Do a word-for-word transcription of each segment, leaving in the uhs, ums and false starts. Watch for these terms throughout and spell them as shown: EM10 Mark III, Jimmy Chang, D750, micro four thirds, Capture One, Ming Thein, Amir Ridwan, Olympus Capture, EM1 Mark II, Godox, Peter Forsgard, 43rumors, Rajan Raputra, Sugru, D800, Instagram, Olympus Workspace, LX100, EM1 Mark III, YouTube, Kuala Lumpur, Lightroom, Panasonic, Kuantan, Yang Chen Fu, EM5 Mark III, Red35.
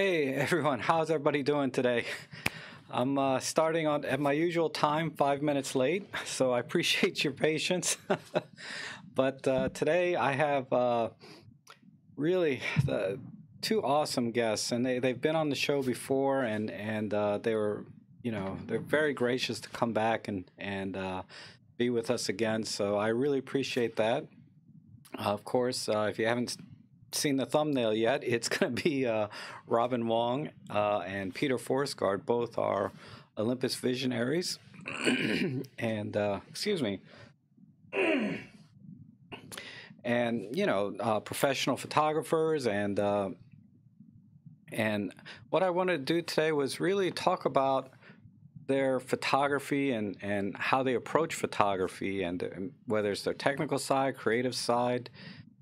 Hey everyone, how's everybody doing today? I'm uh, starting on at my usual time, five minutes late, so I appreciate your patience. But uh, today I have uh, really uh, two awesome guests, and they, they've been on the show before, and, and uh, they were, you know, they're very gracious to come back and, and uh, be with us again, so I really appreciate that. Uh, of course, uh, if you haven't seen the thumbnail yet, it's going to be uh, Robin Wong uh, and Peter Forsgard. Both are Olympus visionaries. And, uh, excuse me. And, you know, uh, professional photographers. And, uh, and what I wanted to do today was really talk about their photography and, and how they approach photography, and, and whether it's their technical side, creative side,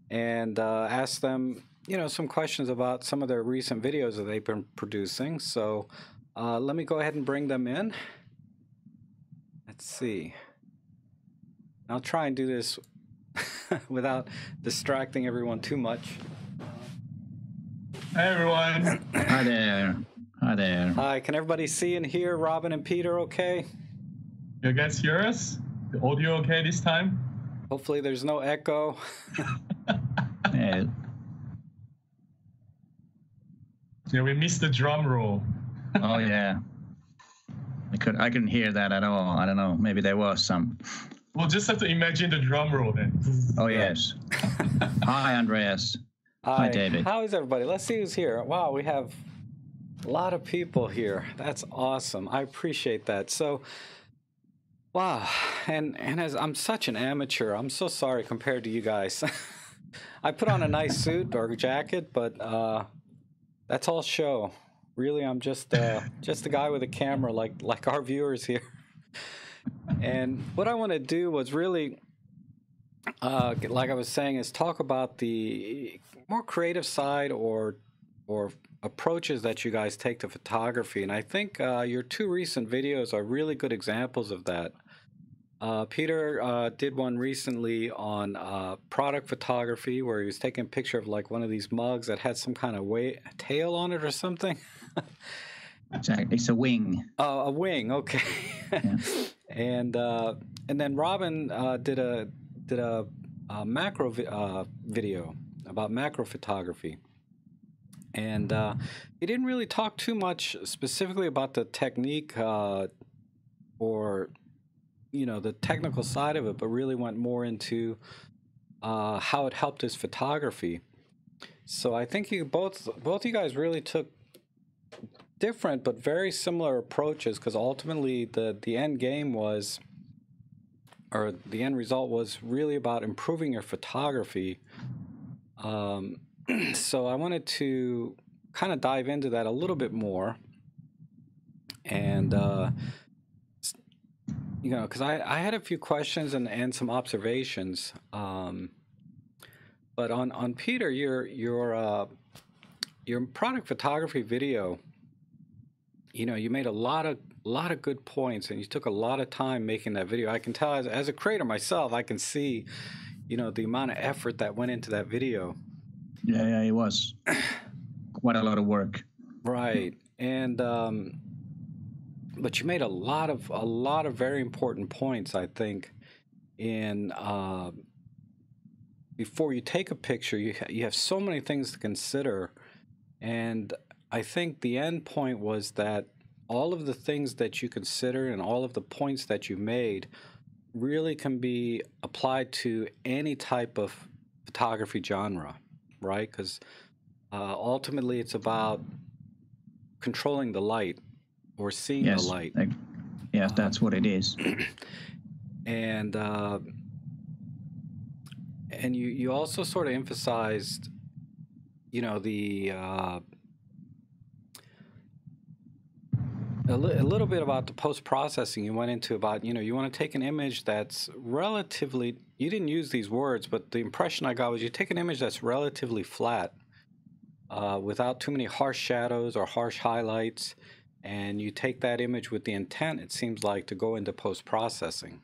and uh, ask them, you know, some questions about some of their recent videos that they've been producing. So uh, let me go ahead and bring them in. Let's see. I'll try and do this without distracting everyone too much. Hey, everyone. Hi there. Hi there. Hi. Can everybody see and hear Robin and Peter okay? You guys hear us? The audio okay this time? Hopefully there's no echo. Yeah. Yeah, we missed the drum roll. Oh yeah, I could I couldn't hear that at all. I don't know. Maybe there was some. We'll just have to imagine the drum roll then. Oh yes. Hi Andreas. Hi. Hi David. How is everybody? Let's see who's here. Wow, we have a lot of people here. That's awesome. I appreciate that. So. Wow, and, and as I'm such an amateur, I'm so sorry compared to you guys. I put on a nice suit or jacket, but uh, that's all show. Really, I'm just uh, just a guy with a camera, like like our viewers here. And what I want to do was really, uh, like I was saying, is talk about the more creative side or or approaches that you guys take to photography. And I think uh, your two recent videos are really good examples of that. Uh, Peter uh, did one recently on uh, product photography where he was taking a picture of like one of these mugs that had some kind of way tail on it or something. Exactly, it's a wing. Oh, uh, a wing. Okay. Yeah. And uh, and then Robin uh, did a did a, a macro vi uh, video about macro photography. And uh, he didn't really talk too much specifically about the technique uh, or, you know, the technical side of it, but really went more into uh, how it helped his photography. So I think you both, both you guys really took different but very similar approaches, because ultimately the, the end game was, or the end result was really about improving your photography. Um So I wanted to kind of dive into that a little bit more, and uh, you know, because I, I had a few questions and and some observations, um, but on on Peter, your your uh, your product photography video, you know, you made a lot of lot of good points, and you took a lot of time making that video. I can tell as as a creator myself, I can see, you know, the amount of effort that went into that video. Yeah, yeah, it was quite a lot of work. Right, and um, but you made a lot of a lot of very important points, I think. In uh, before you take a picture, you ha you have so many things to consider, and I think the end point was that all of the things that you consider and all of the points that you made really can be applied to any type of photography genre. Right, because uh, ultimately it's about controlling the light or seeing yes, the light. I, yeah, that's uh, what it is. And uh, and you you also sort of emphasized, you know, the uh, a, li a little bit about the post processing. You went into about, you know, you want to take an image that's relatively. You didn't use these words, but the impression I got was you take an image that's relatively flat, uh, without too many harsh shadows or harsh highlights, and you take that image with the intent, it seems like, to go into post-processing.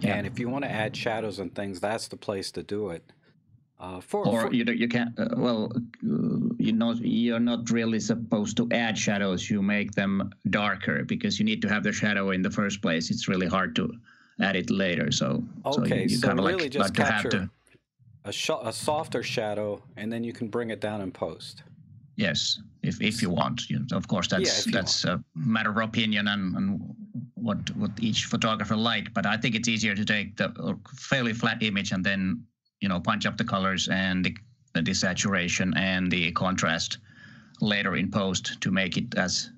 Yeah. And if you want to add shadows and things, that's the place to do it. Uh, for, or for, you you can't. Uh, well, you know, you're not really supposed to add shadows. You make them darker because you need to have the shadow in the first place. It's really hard to add it later. So okay, so you, you so kind of really like, just like capture to have to, a, sh a softer shadow, and then you can bring it down in post. Yes, if if you want. You, of course, that's yeah, that's want. a matter of opinion and, and what what each photographer like. But I think it's easier to take the fairly flat image and then, you know, punch up the colors and the, the desaturation and the contrast later in post to make it as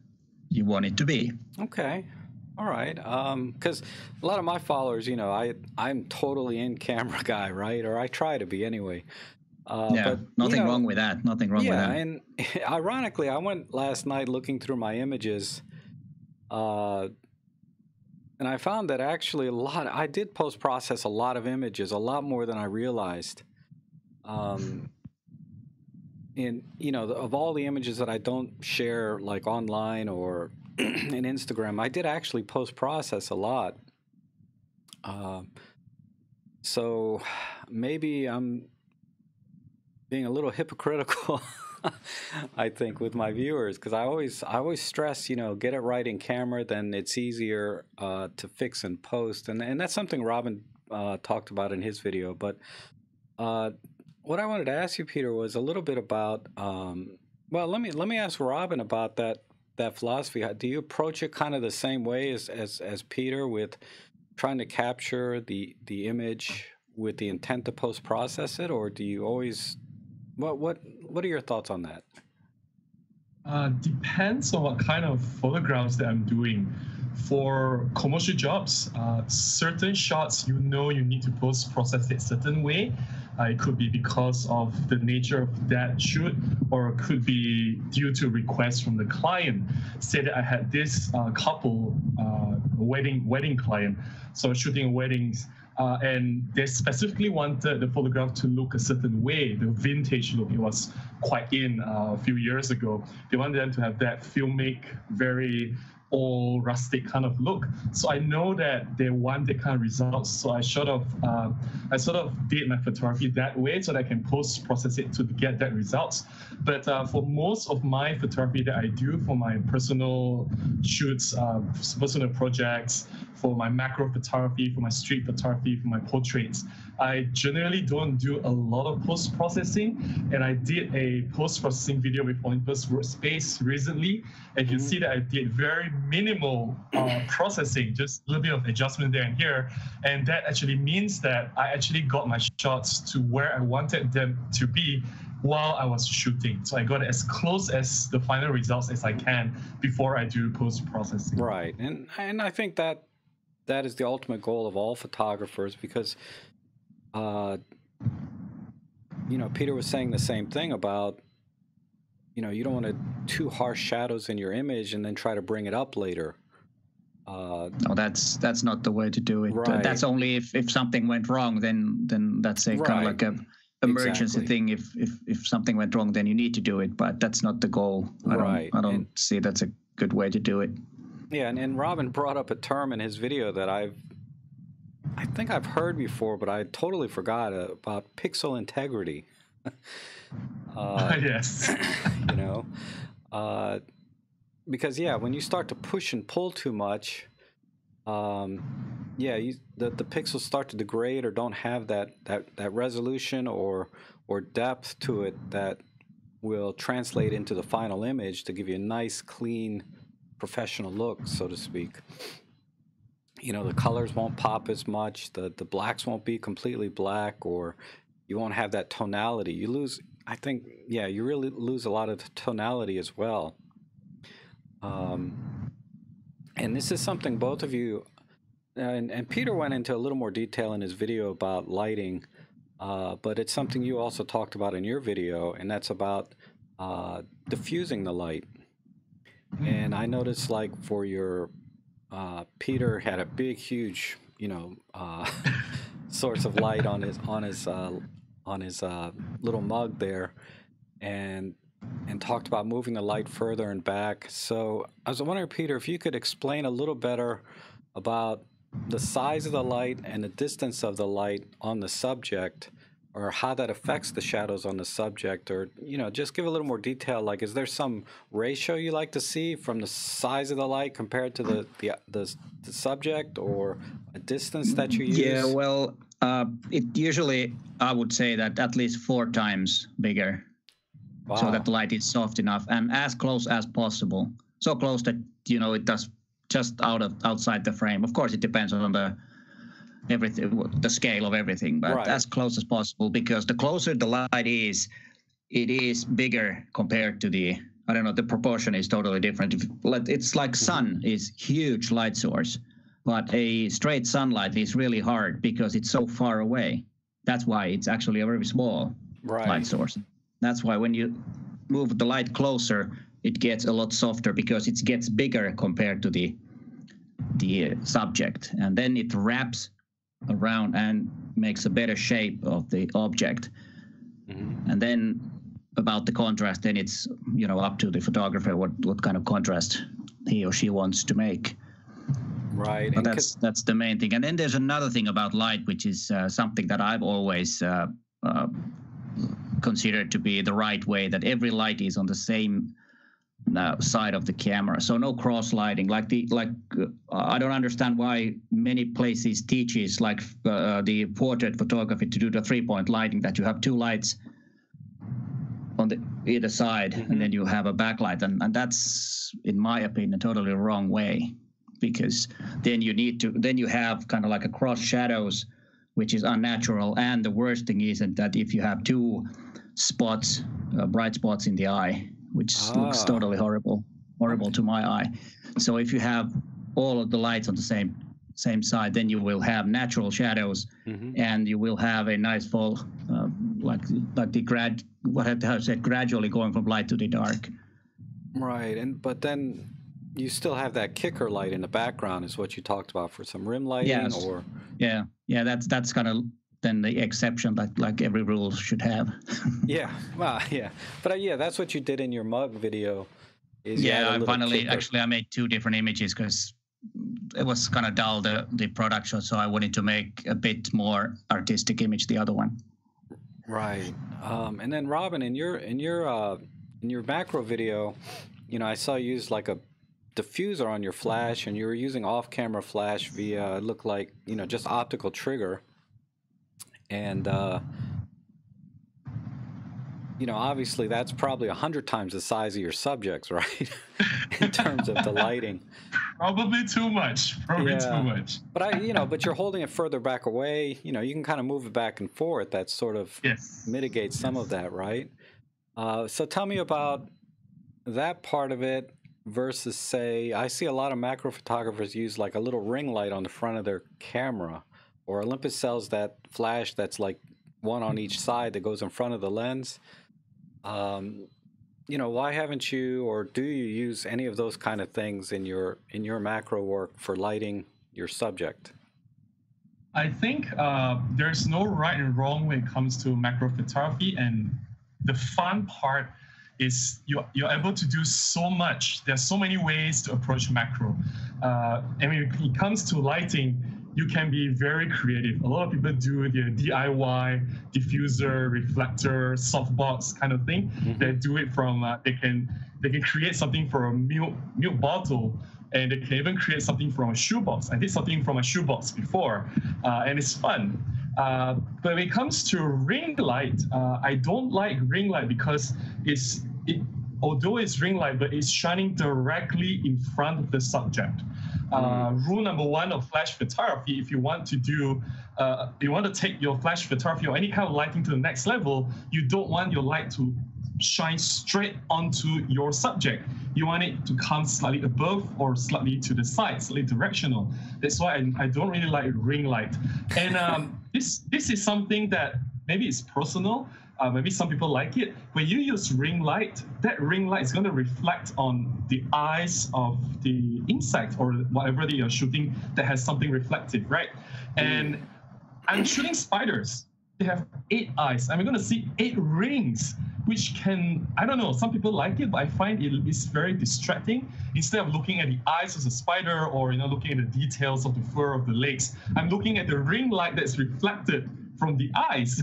you want it to be. Okay, all right. Because um, a lot of my followers, you know, I I'm totally in camera guy, right? Or I try to be anyway. Uh, yeah, but, nothing you know, wrong with that. Nothing wrong yeah, with that. And ironically, I went last night looking through my images, uh, and I found that actually a lot, I did post-process a lot of images, a lot more than I realized. Um, and, you know, of all the images that I don't share, like online or in Instagram, I did actually post-process a lot. Uh, so maybe I'm being a little hypocritical, I think, with my viewers, because I always, I always stress, you know, get it right in camera, then it's easier uh, to fix and post, and and that's something Robin uh, talked about in his video. But uh, what I wanted to ask you, Peter, was a little bit about. Um, well, let me let me ask Robin about that that philosophy. Do you approach it kind of the same way as as, as Peter, with trying to capture the the image with the intent to post process it, or do you always? What what what are your thoughts on that? Uh, depends on what kind of photographs that I'm doing. For commercial jobs, uh, certain shots, you know, you need to post-process it a certain way. Uh, it could be because of the nature of that shoot, or it could be due to requests from the client. Say that I had this uh, couple, uh, wedding wedding client, so shooting weddings, uh, and they specifically wanted the photograph to look a certain way, the vintage look. It was quite in uh, a few years ago. They wanted them to have that filmic, very old, rustic kind of look. So I know that they want that kind of results. So I sort of, uh, I sort of did my photography that way so that I can post-process it to get that results. But uh, for most of my photography that I do for my personal shoots, uh, personal projects, for my macro photography, for my street photography, for my portraits, I generally don't do a lot of post-processing. And I did a post-processing video with Olympus Workspace recently, and you mm-hmm. see that I did very minimal uh, processing, just a little bit of adjustment there and here. And that actually means that I actually got my shots to where I wanted them to be while I was shooting. So I got as close as the final results as I can before I do post-processing. Right. And, and I think that that is the ultimate goal of all photographers, because Uh, you know, Peter was saying the same thing about, you know, you don't want to too harsh shadows in your image and then try to bring it up later. Uh, no, that's that's not the way to do it. Right. That's only if, if something went wrong, then then that's a right. kind of like a emergency exactly. thing. If, if if something went wrong, then you need to do it. But that's not the goal. I right. don't, I don't and, see that's a good way to do it. Yeah, and, and Robin brought up a term in his video that I've I think I've heard before, but I totally forgot about pixel integrity. uh, yes. You know, uh, because, yeah, when you start to push and pull too much, um, yeah, you, the, the pixels start to degrade or don't have that, that, that resolution or, or depth to it that will translate into the final image to give you a nice, clean, professional look, so to speak. You know, the colors won't pop as much, the, the blacks won't be completely black, or you won't have that tonality. You lose, I think, yeah, you really lose a lot of the tonality as well. Um, and this is something both of you, and, and Peter went into a little more detail in his video about lighting, uh, but it's something you also talked about in your video, and that's about uh, diffusing the light. And I noticed, like, for your Uh, Peter had a big, huge, you know, uh, source of light on his on his uh, on his uh, little mug there, and and talked about moving the light further and back. So I was wondering, Peter, if you could explain a little better about the size of the light and the distance of the light on the subject or how that affects the shadows on the subject, or, you know, just give a little more detail. Like, is there some ratio you like to see from the size of the light compared to the the, the, the subject, or a distance that you use? Yeah, well, uh, it usually, I would say that at least four times bigger. Wow. So that the light is soft enough and as close as possible. So close that, you know, it does just out of outside the frame. Of course, it depends on the everything, the scale of everything, but right. as close as possible, because the closer the light is, it is bigger compared to the, I don't know, the proportion is totally different. It's like sun is huge light source, but a straight sunlight is really hard because it's so far away. That's why it's actually a very small right. light source. That's why when you move the light closer, it gets a lot softer because it gets bigger compared to the the subject, and then it wraps around and makes a better shape of the object. Mm-hmm. And then about the contrast, then it's, you know, up to the photographer what what kind of contrast he or she wants to make. Right. But that's that's the main thing. And then there's another thing about light, which is uh, something that I've always uh, uh, considered to be the right way, that every light is on the same Uh, side of the camera, so no cross lighting. Like the like, uh, I don't understand why many places teaches like uh, the portrait photography to do the three point lighting, that you have two lights on the either side, mm-hmm. and then you have a backlight, and and that's, in my opinion, totally wrong way, because then you need to then you have kind of like a cross shadows, which is unnatural. And the worst thing is that if you have two spots, uh, bright spots in the eye, which ah. looks totally horrible, horrible to my eye. So if you have all of the lights on the same same side, then you will have natural shadows, mm-hmm. and you will have a nice fall, uh, like like the grad, what I said, gradually going from light to the dark. Right, and but then you still have that kicker light in the background, is what you talked about for some rim lighting, yes. or yeah, yeah, that's that's kind of. Then the exception, like like every rule should have. yeah, well, yeah, but uh, yeah, that's what you did in your mug video. Is yeah, I finally kicker. actually I made two different images because it was kind of dull the the production, so I wanted to make a bit more artistic image. The other one, right? Um, and then Robin, in your in your uh, in your macro video, you know, I saw you use like a diffuser on your flash, and you were using off-camera flash via, it looked like, you know, just optical trigger. And, uh, you know, obviously that's probably a hundred times the size of your subjects, right? In terms of the lighting. Probably too much. Probably yeah. too much. But, I, you know, but you're holding it further back away. You know, you can kind of move it back and forth. That sort of yes. mitigates some yes. of that, right? Uh, so tell me about that part of it versus, say, I see a lot of macro photographers use like a little ring light on the front of their camera. Or Olympus sells that flash that's like one on each side that goes in front of the lens. Um, you know, why haven't you, or do you use any of those kind of things in your in your macro work for lighting your subject? I think uh, there's no right and wrong when it comes to macro photography, and the fun part is you're, you're able to do so much. There's so many ways to approach macro. Uh, and when it comes to lighting, you can be very creative. A lot of people do their D I Y, diffuser, reflector, softbox kind of thing. Mm-hmm. They do it from, uh, they can they can create something from a milk, milk bottle, and they can even create something from a shoebox. I did something from a shoebox before, uh, and it's fun. Uh, but when it comes to ring light, uh, I don't like ring light because it's, it, although it's ring light, but it's shining directly in front of the subject. Uh, rule number one of flash photography, if you want to do, uh, you want to take your flash photography or any kind of lighting to the next level, you don't want your light to shine straight onto your subject. You want it to come slightly above or slightly to the side, slightly directional. That's why I, I don't really like ring light. And um, this this is something that maybe it's personal. Uh, maybe some people like it. When you use ring light, that ring light is going to reflect on the eyes of the insect or whatever that you're shooting that has something reflective, right? And I'm shooting spiders. They have eight eyes. I'm going to see eight rings, which can, I don't know, some people like it, but I find it is very distracting. Instead of looking at the eyes of the spider or, you know, looking at the details of the fur of the legs, I'm looking at the ring light that's reflected from the eyes.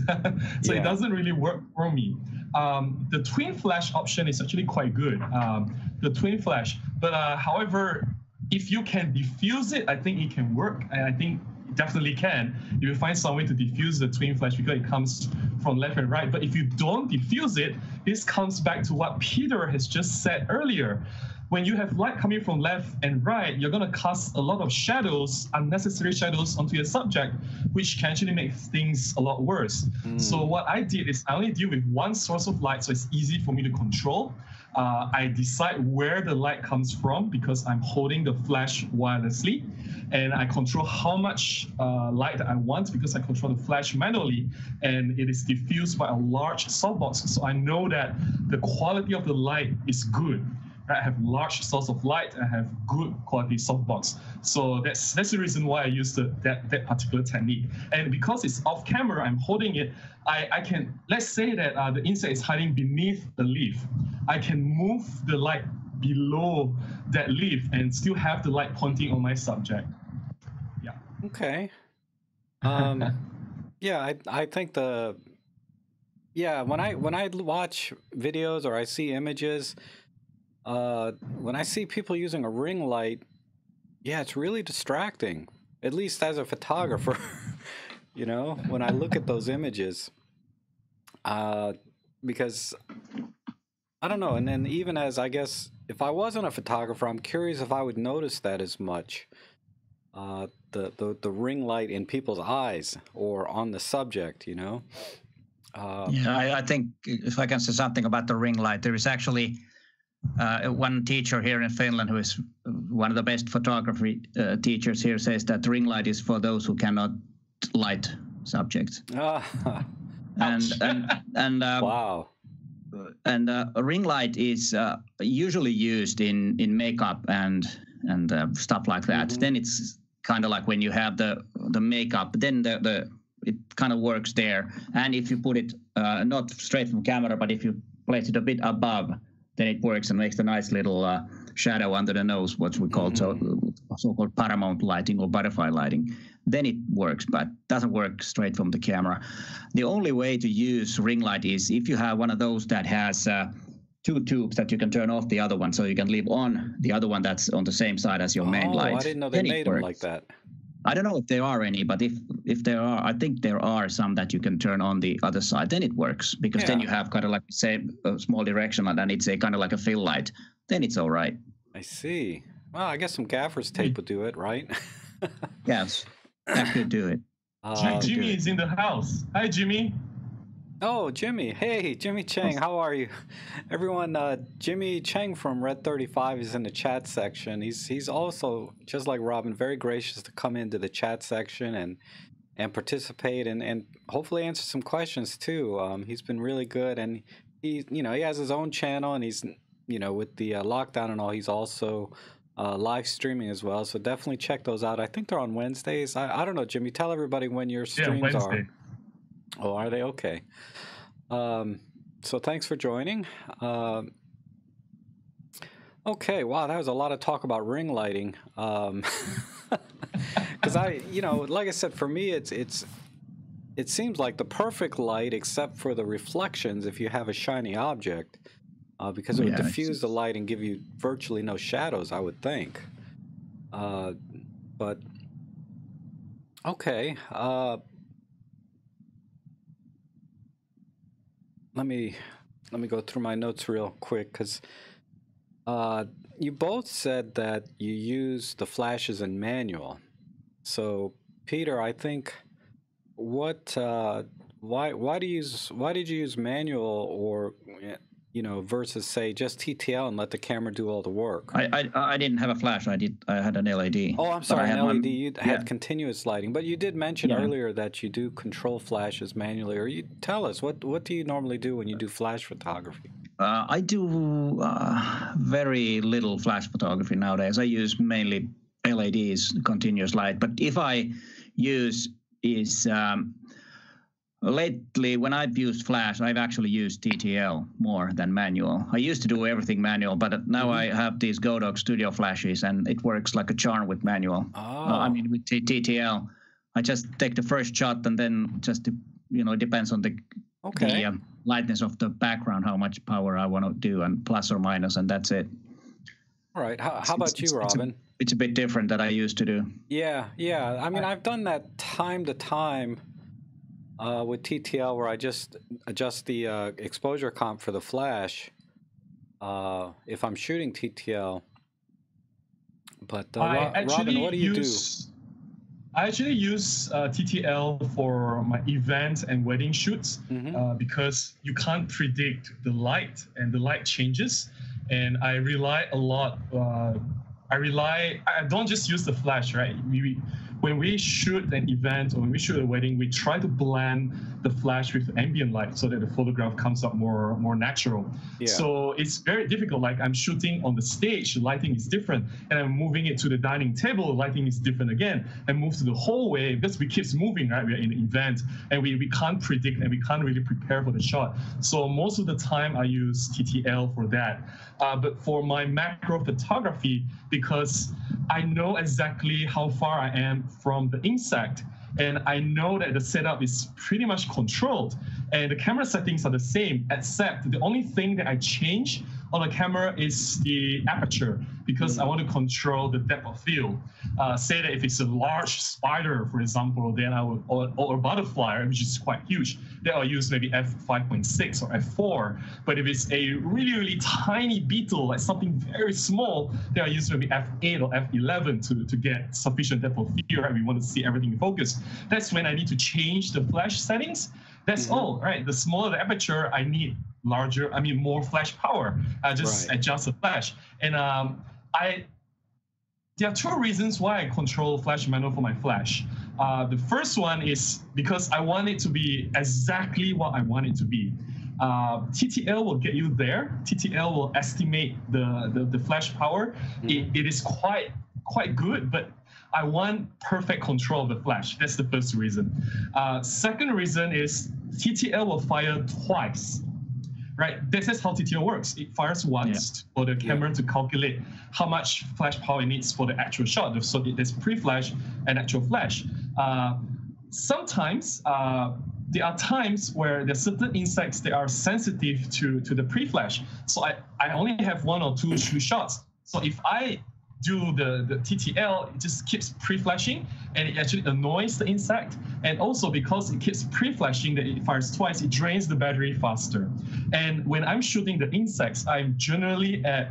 So yeah. It doesn't really work for me. Um, the twin flash option is actually quite good, um, the twin flash. But uh, however, if you can diffuse it, I think it can work. And I think it definitely can. You will find some way to diffuse the twin flash because it comes from left and right. But if you don't diffuse it, this comes back to what Peter has just said earlier. When you have light coming from left and right, you're going to cast a lot of shadows, unnecessary shadows onto your subject, which can actually make things a lot worse. Mm. So what I did is I only deal with one source of light, so it's easy for me to control. Uh, I decide where the light comes from because I'm holding the flash wirelessly, and I control how much uh, light I want because I control the flash manually, and it is diffused by a large softbox. So I know that the quality of the light is good. I have large source of light. I have good quality softbox. So that's that's the reason why I use the, that that particular technique. And because it's off camera, I'm holding it. I I can let's say that uh, the insect is hiding beneath the leaf. I can move the light below that leaf and still have the light pointing on my subject. Yeah. Okay. Um. yeah. I I think the. Yeah. When I when I watch videos or I see images. Uh, when I see people using a ring light, yeah, it's really distracting, at least as a photographer, you know, when I look at those images, uh, because I don't know. And then even as I guess if I wasn't a photographer, I'm curious if I would notice that as much, uh, the, the, the ring light in people's eyes or on the subject, you know? Uh, yeah, I, I think if I can say something about the ring light, there is actually... Uh, one teacher here in Finland, who is one of the best photography uh, teachers here, says that ring light is for those who cannot light subjects. Uh, and, and and uh, wow, and uh, ring light is uh, usually used in in makeup and and uh, stuff like that. Mm-hmm. Then it's kind of like when you have the the makeup, then the the it kind of works there. And if you put it uh, not straight from camera, but if you place it a bit above. Then it works and makes a nice little uh, shadow under the nose, what we call mm-hmm. so, so-called paramount lighting or butterfly lighting. Then it works, but doesn't work straight from the camera. The only way to use ring light is if you have one of those that has uh, two tubes that you can turn off the other one, so you can leave on the other one that's on the same side as your oh, main light. Oh, I didn't know they made them like that. I don't know if there are any, but if if there are, I think there are some that you can turn on the other side. Then it works because yeah. then you have kind of like the same uh, small direction, and then it's a kind of like a fill light. Then it's all right. I see. Well, I guess some gaffer's tape would do it, right? Yes, that could do it. Uh, Jimmy is in the house. Hi, Jimmy. Oh, Jimmy. Hey, Jimmy Chang. How are you? Everyone, uh, Jimmy Chang from Red thirty-five is in the chat section. He's he's also, just like Robin, very gracious to come into the chat section and and participate and, and hopefully answer some questions too. Um, he's been really good, and he you know he has his own channel, and he's you know with the uh, lockdown and all, he's also uh, live streaming as well. So definitely check those out. I think they're on Wednesdays. I, I don't know, Jimmy. Tell everybody when your streams yeah, are. Oh, are they? Okay. Um, so thanks for joining. Uh, okay, wow, that was a lot of talk about ring lighting. Um, 'cause I, you know, like I said, for me, it's it's it seems like the perfect light except for the reflections if you have a shiny object, uh, because it would yeah, diffuse the light and give you virtually no shadows, I would think. Uh, but, okay. Uh, Let me let me go through my notes real quick because uh, you both said that you use the flashes in manual. So Peter, I think what uh, why why do you use why did you use manual or you know versus say just T T L and let the camera do all the work? I I, I didn't have a flash. I did. I had an L E D. Oh, I'm sorry, an L E D. You yeah. had continuous lighting, but you did mention yeah. earlier that you do control flashes manually. Or you tell us what what do you normally do when you do flash photography? Uh, I do uh, very little flash photography nowadays. I use mainly L E Ds, continuous light. But if I use is um, lately, when I've used flash, I've actually used T T L more than manual. I used to do everything manual, but now mm-hmm. I have these Godox studio flashes, and it works like a charm with manual. Oh. Uh, I mean, with T T L, I just take the first shot and then just you know, it depends on the, okay. the um, lightness of the background, how much power I want to do, and plus or minus, and that's it. All right. How, how about it's, you, Robin? It's a, it's a bit different than I used to do. Yeah, yeah. I mean, I've done that time to time uh, with T T L, where I just adjust the uh, exposure comp for the flash uh, if I'm shooting T T L. But uh, I actually Robin, what do you use, do? I actually use uh, T T L for my events and wedding shoots mm-hmm. uh, because you can't predict the light, and the light changes. And I rely a lot. Uh, I rely. I don't just use the flash, right? We, we, when we shoot an event or when we shoot a wedding, we try to blend the flash with ambient light so that the photograph comes up more more natural. Yeah. So it's very difficult. Like I'm shooting on the stage, lighting is different, and I'm moving it to the dining table, lighting is different again, and move to the hallway because we keep moving, right? We're in an event, and we, we can't predict and we can't really prepare for the shot. So most of the time I use T T L for that. Uh, but for my macro photography, because I know exactly how far I am from the insect, and I know that the setup is pretty much controlled, and the camera settings are the same, except the only thing that I change on the camera is the aperture, because I want to control the depth of field. Uh, say that if it's a large spider, for example, then I would, or, or a butterfly, which is quite huge, then I'll use maybe f five point six or f four. But if it's a really, really tiny beetle, like something very small, then I'll use maybe f eight or f eleven to, to get sufficient depth of field, right? We want to see everything in focus. That's when I need to change the flash settings. That's mm-hmm. all, right? The smaller the aperture, I need larger, I mean, more flash power. I just right. adjust the flash. And um, I, there are two reasons why I control flash manual for my flash. Uh, the first one is because I want it to be exactly what I want it to be. Uh, T T L will get you there. T T L will estimate the, the, the flash power. Mm-hmm. It, it is quite, quite good, but I want perfect control of the flash. That's the first reason. Uh, second reason is T T L will fire twice. Right, this is how T T L works. It fires once yeah. for the camera yeah. to calculate how much flash power it needs for the actual shot. So there's pre-flash and actual flash. Uh, sometimes uh, there are times where there are certain insects that are sensitive to, to the pre-flash. So I, I only have one or two, two shots. So if I do the, the T T L, it just keeps pre-flashing, and it actually annoys the insect. And also because it keeps pre-flashing, that it fires twice, it drains the battery faster. And when I'm shooting the insects, I'm generally at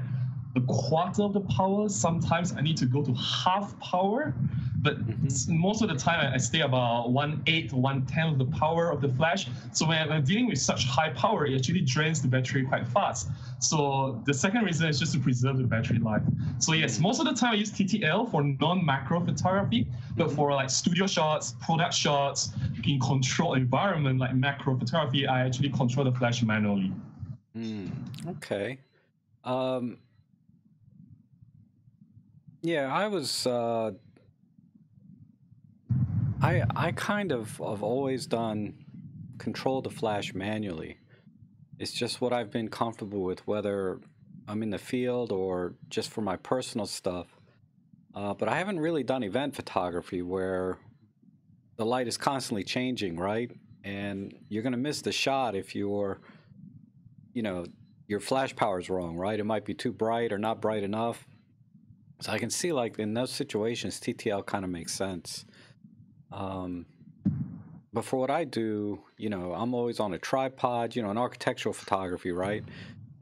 a quarter of the power. Sometimes I need to go to half power, but mm-hmm. most of the time I stay about one eighth, one tenth of the power of the flash. So when I'm dealing with such high power, it actually drains the battery quite fast. So the second reason is just to preserve the battery life. So yes, most of the time I use T T L for non-macro photography, but for like studio shots, product shots, in controlled environment like macro photography, I actually control the flash manually. Mm, okay. Um, yeah, I was... Uh, I, I kind of have always done control the flash manually. It's just what I've been comfortable with, whether I'm in the field or just for my personal stuff. Uh, but I haven't really done event photography where the light is constantly changing, right? And you're going to miss the shot if your, you know, your flash power is wrong, right? It might be too bright or not bright enough. So I can see, like, in those situations, T T L kind of makes sense. Um, but for what I do, you know, I'm always on a tripod, you know, in architectural photography, right?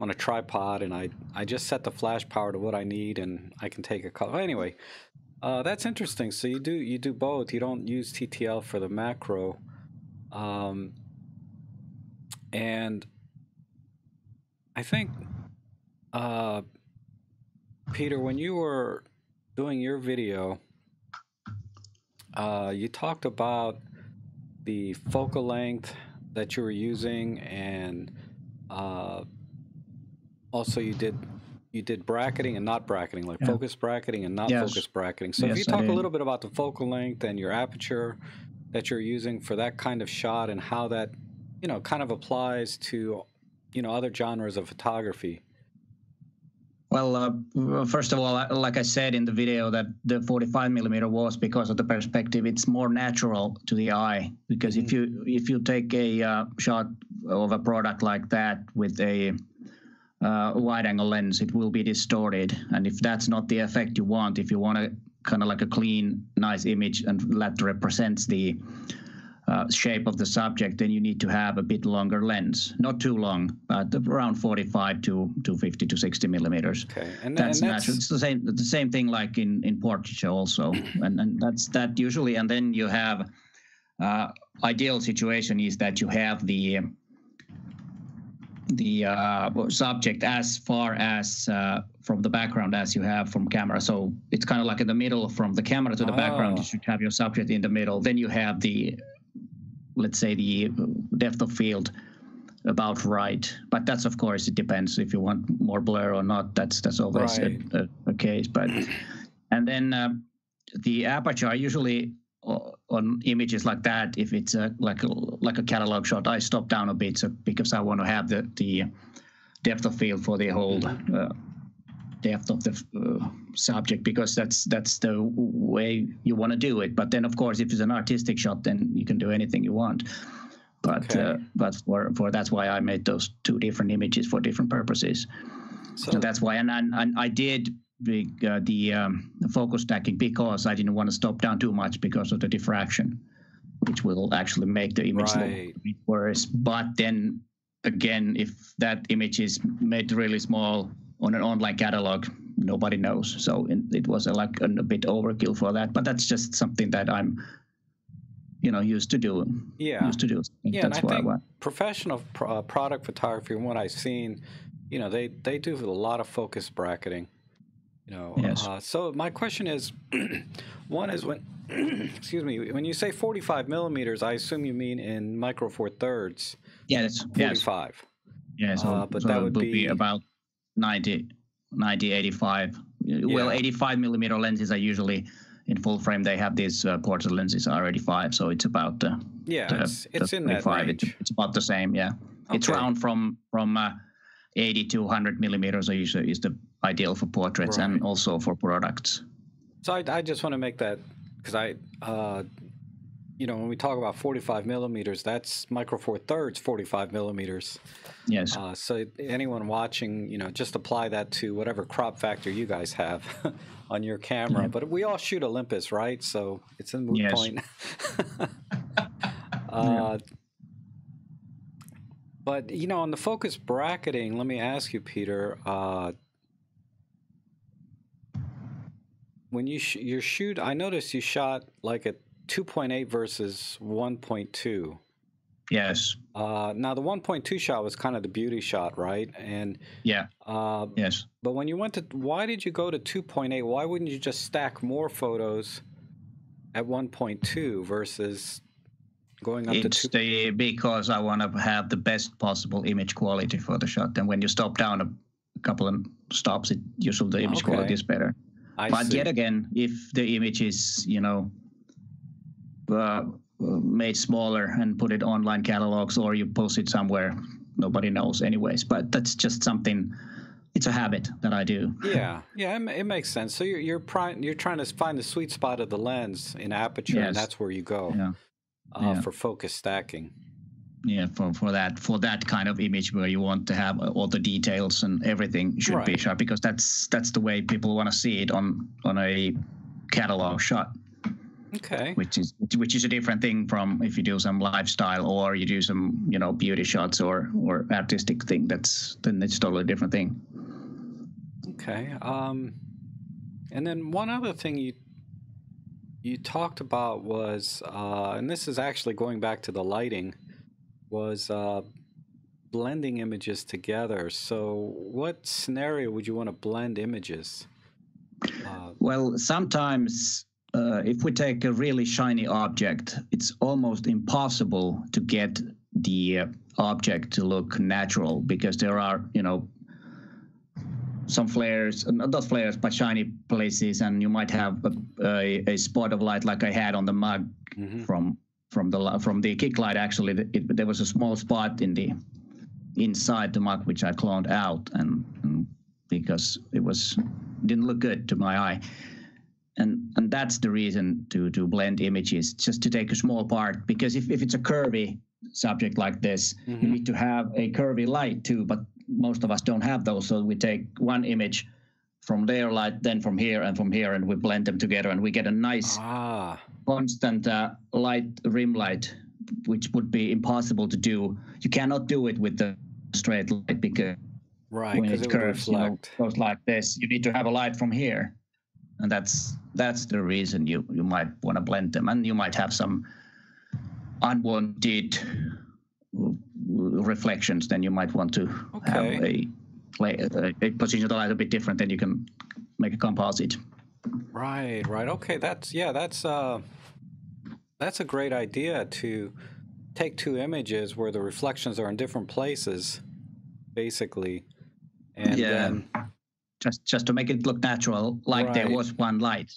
On a tripod, and I, I just set the flash power to what I need, and I can take a color. Anyway, uh, that's interesting. So you do you do both. You don't use T T L for the macro. Um, and I think, uh, Peter, when you were doing your video, uh, you talked about the focal length that you were using, and uh, also you did you did bracketing and not bracketing, like yeah. focus bracketing and not yes. focus bracketing. So yes, if you talk a little bit about the focal length and your aperture that you're using for that kind of shot, and how that, you know, kind of applies to, you know, other genres of photography. Well, uh, first of all, like I said in the video, that the forty-five millimeter was because of the perspective. It's more natural to the eye, because mm-hmm. if you if you take a uh, shot of a product like that with a uh, wide-angle lens, it will be distorted. And if that's not the effect you want, if you want to kind of like a clean, nice image and that represents the uh, shape of the subject, then you need to have a bit longer lens. Not too long, but around forty-five to fifty to sixty millimeters. Okay, and that's, and that's natural. It's the same, the same thing like in, in portraiture also. and, and that's that usually. And then you have, uh, ideal situation is that you have the the uh, subject as far as uh, from the background as you have from camera. So it's kind of like in the middle from the camera to the oh. background, you should have your subject in the middle. Then you have the, let's say the depth of field about right. But that's, of course, it depends if you want more blur or not. That's that's always right. a, a, a case. But and then uh, the aperture usually on images like that, if it's a, like a, like a catalog shot, I stop down a bit so, because I want to have the, the depth of field for the whole uh, depth of the uh, subject, because that's that's the way you want to do it. But then, of course, if it's an artistic shot, then you can do anything you want. But okay. uh, but for, for that's why I made those two different images for different purposes. So, so that's why, and, and, and I did. Big, uh, the um, focus stacking, because I didn't want to stop down too much because of the diffraction, which will actually make the image right. look a bit worse. But then again, if that image is made really small on an online catalog, nobody knows. So it was a, like a, a bit overkill for that. But that's just something that I'm, you know, used to doing. Yeah, used to do. Yeah, that's and I think I professional pro product photography, and what I've seen, you know, they they do a lot of focus bracketing. You know, yes. uh, so my question is, one is when, excuse me, when you say forty-five millimeters, I assume you mean in micro four thirds. Yes. forty-five. Yes. Uh, but so that would, would be, be about ninety, eighty-five. Yeah. Well, eighty-five millimeter lenses are usually in full frame. They have these uh, portrait lenses are eighty-five, so it's about the yeah, the, it's, it's the in that range. It's, it's about the same. Yeah, okay. It's round from from uh, eighty to one hundred millimeters. Are usually is the ideal for portraits right. and also for products. So I, I just want to make that, because I, uh, you know, when we talk about forty-five millimeters, that's micro four thirds forty-five millimeters. Yes. Uh, so anyone watching, you know, just apply that to whatever crop factor you guys have on your camera. Yeah. But we all shoot Olympus, right? So it's a moot yes. point. uh, yeah. But you know, on the focus bracketing, let me ask you, Peter. Uh, When you sh your shoot, I noticed you shot like a two point eight versus one point two. Yes. Uh, now the one point two shot was kind of the beauty shot, right? And yeah. Uh, yes. But when you went to, why did you go to two point eight? Why wouldn't you just stack more photos at one point two versus going up it's to two? The, because I want to have the best possible image quality for the shot. And when you stop down a couple of stops, it usually the image okay. quality is better. I but see. Yet again, if the image is, you know, uh, made smaller and put it online catalogs or you post it somewhere, nobody knows anyways. But that's just something, it's a habit that I do. Yeah, yeah, it, it makes sense. So you're you're, pri you're trying to find the sweet spot of the lens in aperture, yes. and that's where you go yeah. Uh, yeah. for focus stacking. Yeah, for, for that for that kind of image where you want to have all the details and everything should right. be shot, because that's that's the way people want to see it on on a catalog shot. Okay. Which is which is a different thing from if you do some lifestyle or you do some, you know, beauty shots or or artistic thing. That's then it's totally different thing. Okay. Um, and then one other thing you you talked about was, uh, and this is actually going back to the lighting. Was uh, blending images together. So what scenario would you want to blend images? Uh, well, sometimes uh, if we take a really shiny object, it's almost impossible to get the object to look natural, because there are, you know, some flares, not flares, but shiny places, and you might have a, a, a spot of light like I had on the mug mm-hmm. from From the from the kick light, actually, it, it, there was a small spot in the inside the mug which I cloned out and, and because it was didn't look good to my eye. And and that's the reason to to blend images, just to take a small part, because if, if it's a curvy subject like this, mm-hmm. you need to have a curvy light too, but most of us don't have those. So we take one image from their light, then from here and from here, and we blend them together, and we get a nice ah. constant uh, light, rim light, which would be impossible to do. You cannot do it with the straight light, because right, when it curves, it you know, goes like this, you need to have a light from here. And that's that's the reason you, you might want to blend them, and you might have some unwanted reflections. Then you might want to okay. have a, a, a position the light a bit different. Then you can make a composite. Right, right. Okay, that's yeah, that's uh, that's a great idea to take two images where the reflections are in different places, basically, and yeah. then. Just, just to make it look natural, like right. there was one light.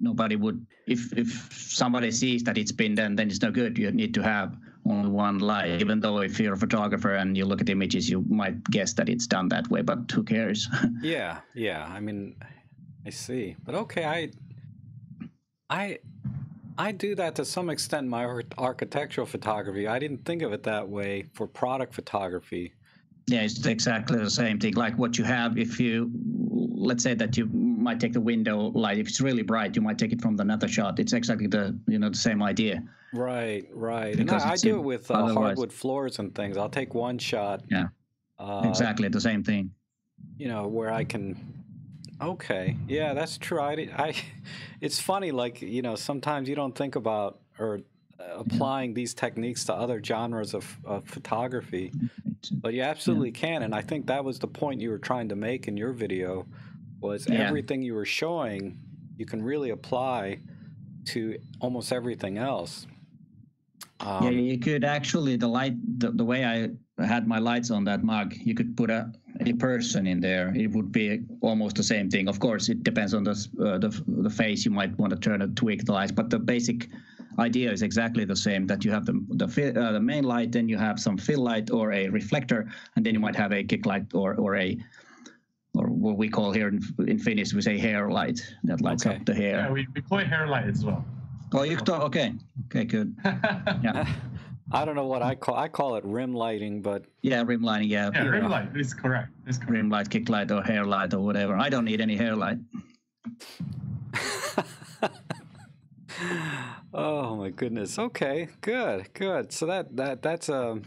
Nobody would. If, if somebody sees that it's been done, then it's no good. You need to have only one light. Even though, if you're a photographer and you look at images, you might guess that it's done that way. But who cares? yeah, yeah. I mean, I see. But okay, I, I, I do that to some extent in my architectural photography. I didn't think of it that way for product photography. Yeah, it's exactly the same thing. Like what you have, if you, let's say that you might take the window light. If it's really bright, you might take it from another shot. It's exactly the, you know, the same idea. Right, right. Because and I, I do it with uh, hardwood floors and things. I'll take one shot. Yeah, uh, exactly the same thing. You know, where I can, okay, yeah, that's true. I, I, it's funny, like, you know, sometimes you don't think about or applying yeah. these techniques to other genres of, of photography. But you absolutely yeah. can, and I think that was the point you were trying to make in your video, was yeah. everything you were showing, you can really apply to almost everything else. Um, yeah, you could actually, the light, the, the way I had my lights on that mug, you could put a, a person in there. It would be almost the same thing. Of course, it depends on the, uh, the, the face. You might want to turn a tweak the lights, but the basic idea is exactly the same, that you have the the, uh, the main light, then you have some fill light or a reflector, and then you might have a kick light or or a or what we call here in, in Finnish, we say hair light, that lights okay. up the hair. Yeah, we employ hair light as well. Oh, you talk, okay, okay, good. Yeah, I don't know what I call I call it rim lighting, but yeah, rim lighting, yeah. Yeah, rim know. light is correct. It's correct. Rim light, kick light, or hair light, or whatever. I don't need any hair light. Oh my goodness. Okay, good, good. So that that that's a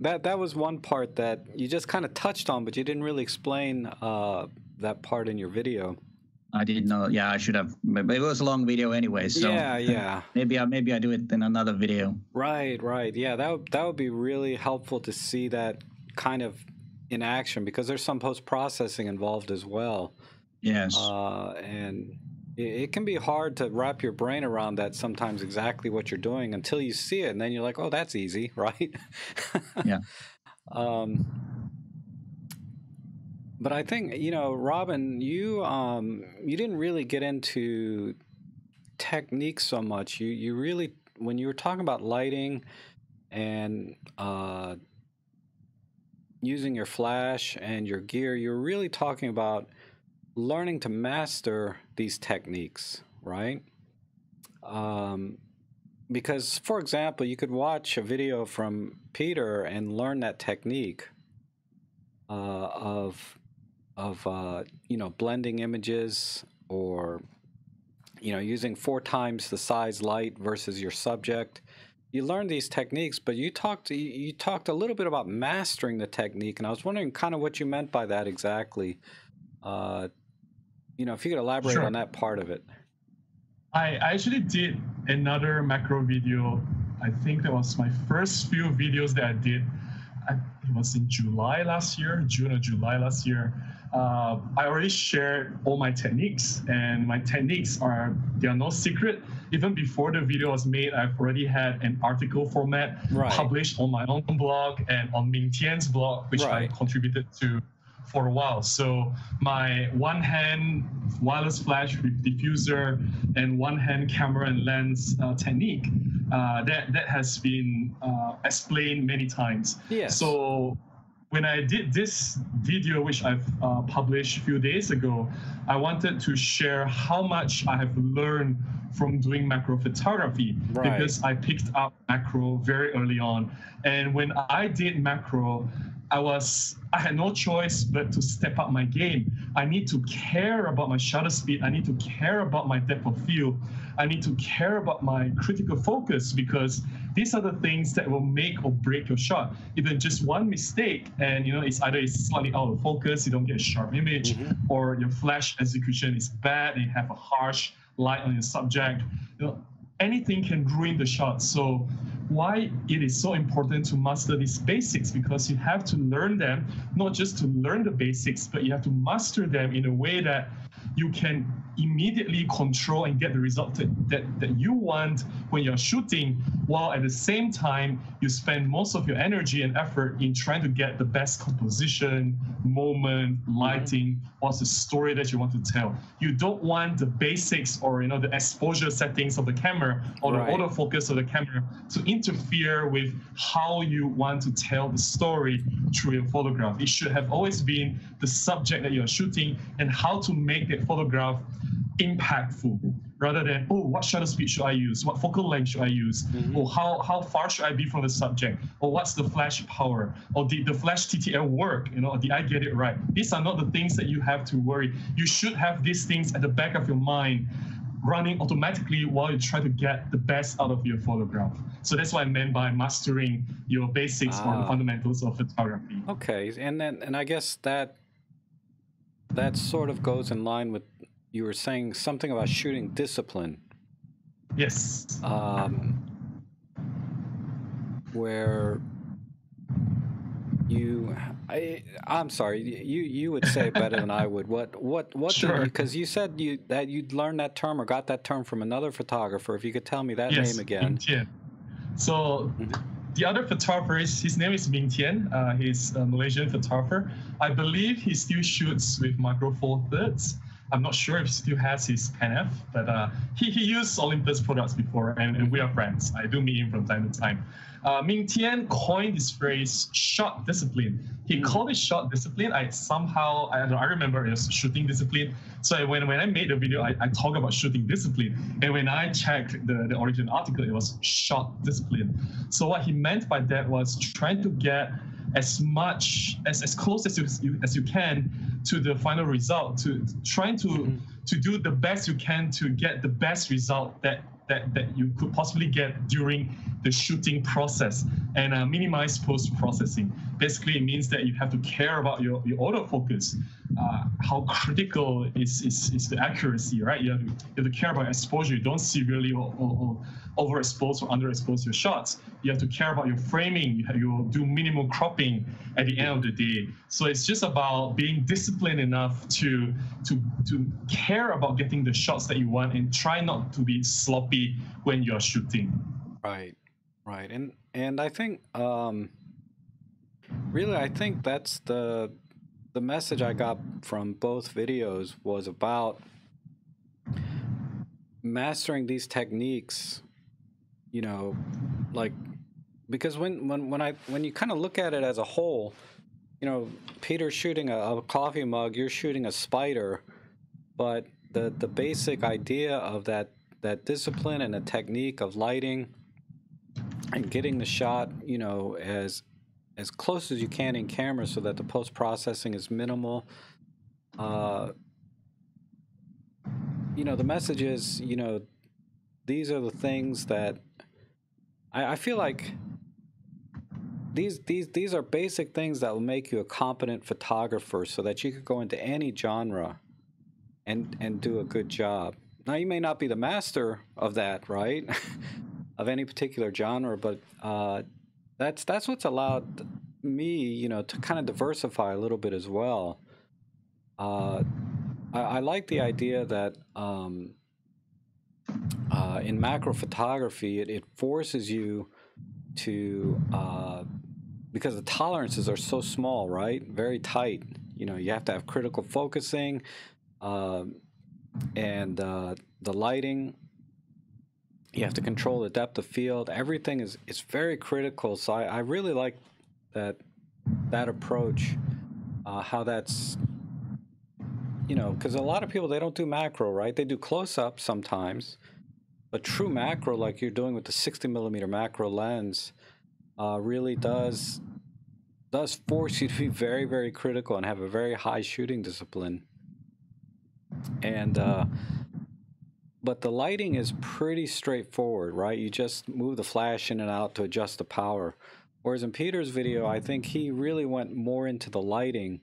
that that was one part that you just kind of touched on, but you didn't really explain uh, that part in your video. I didn't know. Yeah, I should have. It was a long video anyway. So yeah, yeah. Maybe I maybe I do it in another video. Right, right. Yeah, that that would be really helpful to see that kind of in action, because there's some post processing involved as well. Yes. Uh, and. It can be hard to wrap your brain around that sometimes, exactly what you're doing, until you see it, and then you're like, oh, that's easy, right? Yeah. Um, but I think, you know, Robin, you um, you didn't really get into technique so much. You, you really, when you were talking about lighting and uh, using your flash and your gear, you were really talking about learning to master these techniques, right? Um, because, for example, you could watch a video from Peter and learn that technique uh, of, of uh, you know, blending images, or, you know, using four times the size light versus your subject. You learn these techniques, but you talked you talked a little bit about mastering the technique, and I was wondering kind of what you meant by that exactly. Uh, you know, if you could elaborate sure. on that part of it. I actually did another macro video. I think that was my first few videos that I did. I, it was in July last year, June or July last year. Uh, I already shared all my techniques, and my techniques are, they are no secret. Even before the video was made, I've already had an article format right. published on my own blog and on Ming Thein's blog, which right. I contributed to for a while. So my one hand wireless flash with diffuser and one hand camera and lens uh, technique uh, that that has been uh, explained many times. Yes. So when I did this video, which I've uh, published a few days ago, I wanted to share how much I have learned from doing macro photography, right, because I picked up macro very early on. And when I did macro, I was, I had no choice but to step up my game. I need to care about my shutter speed. I need to care about my depth of field. I need to care about my critical focus, because these are the things that will make or break your shot. Even just one mistake, and you know, it's either it's slightly out of focus, you don't get a sharp image, mm-hmm. or your flash execution is bad, you have a harsh light on your subject. You know, anything can ruin the shot. So why it is so important to master these basics, because you have to learn them, not just to learn the basics, but you have to master them in a way that you can immediately control and get the result that, that, that you want when you're shooting, while at the same time, you spend most of your energy and effort in trying to get the best composition, moment, lighting, mm-hmm. what's the story that you want to tell. You don't want the basics or you know the exposure settings of the camera or right. the autofocus of the camera to interfere with how you want to tell the story through your photograph. It should have always been the subject that you're shooting and how to make that photograph impactful, rather than, oh, what shutter speed should I use? What focal length should I use? Mm-hmm. Or how, how far should I be from the subject? Or what's the flash power? Or did the flash T T L work? You know, or did I get it right? These are not the things that you have to worry. You should have these things at the back of your mind running automatically while you try to get the best out of your photograph. So that's what I meant by mastering your basics ah. or the fundamentals of photography. Okay, and then, and I guess that that sort of goes in line with you were saying something about shooting discipline. Yes. Um, where you, I, I'm sorry, you you would say it better than I would. What what what? Sure. Because you said you that you'd learned that term or got that term from another photographer. If you could tell me that yes, name again. Yeah. So. The other photographer, is, his name is Ming Thein. Uh, he's a Malaysian photographer. I believe he still shoots with macro four thirds. I'm not sure if he still has his Pen-F, but uh, he, he used Olympus products before, and, and we are friends. I do meet him from time to time. Uh, Ming Thein coined this phrase, shot discipline. He called it shot discipline. I somehow, I, don't know, I remember it was shooting discipline. So I, when, when I made the video, I, I talked about shooting discipline. And when I checked the, the original article, it was shot discipline. So what he meant by that was trying to get as much, as, as close as you, as you can to the final result, to trying to, mm-hmm. to do the best you can to get the best result that That, that you could possibly get during the shooting process, and uh, minimize post-processing. Basically, it means that you have to care about your, your autofocus, uh, how critical is, is, is the accuracy, right? You have, to, you have to care about exposure. You don't severely or, or, or overexpose or underexpose your shots. You have to care about your framing. You, have, you do minimal cropping at the end of the day. So it's just about being disciplined enough to, to, to care about getting the shots that you want and try not to be sloppy when you're shooting. Right, right. And and I think um, really I think that's the the message I got from both videos was about mastering these techniques, you know, like because when when, when I when you kind of look at it as a whole, you know, Peter's shooting a, a coffee mug, you're shooting a spider, but the the basic idea of that that discipline and the technique of lighting and getting the shot, you know, as as close as you can in camera so that the post-processing is minimal. Uh, you know, the message is, you know, these are the things that I, I feel like these these these are basic things that will make you a competent photographer so that you could go into any genre and and do a good job. Now, you may not be the master of that, right, of any particular genre, but uh, that's that's what's allowed me, you know, to kind of diversify a little bit as well. Uh, I, I like the idea that um, uh, in macro photography, it, it forces you to, uh, because the tolerances are so small, right, very tight. You know, you have to have critical focusing, uh, and uh, the lighting, you have to control the depth of field. Everything is, is very critical. So I, I really like that that approach, uh, how that's, you know, because a lot of people, they don't do macro, right? They do close-up sometimes, but true macro, like you're doing with the sixty millimeter macro lens, uh, really does does force you to be very, very critical and have a very high shooting discipline. And uh, but the lighting is pretty straightforward, right? You just move the flash in and out to adjust the power. Whereas in Peter's video, I think he really went more into the lighting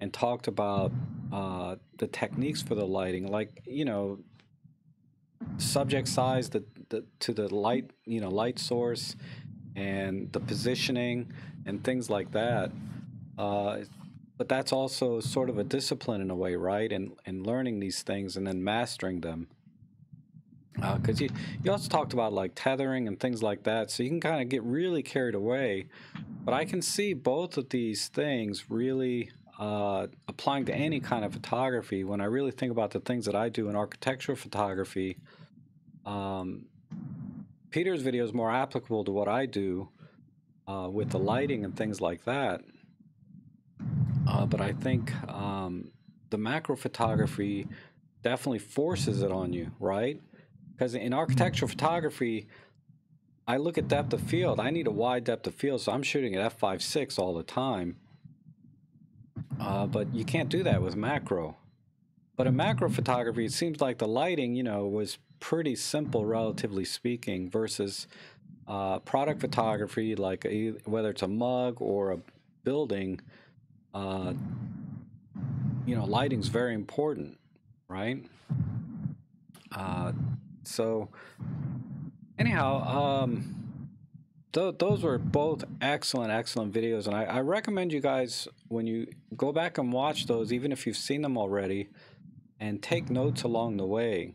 and talked about uh, the techniques for the lighting, like, you know, subject size the, the, to the light, you know, light source and the positioning and things like that. Uh, but that's also sort of a discipline in a way, right? And, and learning these things and then mastering them. Because uh, you, you also talked about like tethering and things like that, so you can kind of get really carried away. But I can see both of these things really uh, applying to any kind of photography. When I really think about the things that I do in architectural photography, um, Peter's video is more applicable to what I do uh, with the lighting and things like that. Uh, but I think um, the macro photography definitely forces it on you, right? Because in architectural photography, I look at depth of field. I need a wide depth of field, so I'm shooting at f five point six all the time. Uh, but you can't do that with macro. But in macro photography, it seems like the lighting, you know, was pretty simple, relatively speaking, versus uh, product photography, like a, whether it's a mug or a building, uh, you know, lighting's very important, right? Uh, So, anyhow, um, th those were both excellent, excellent videos. And I, I recommend you guys, when you go back and watch those, even if you've seen them already, and take notes along the way,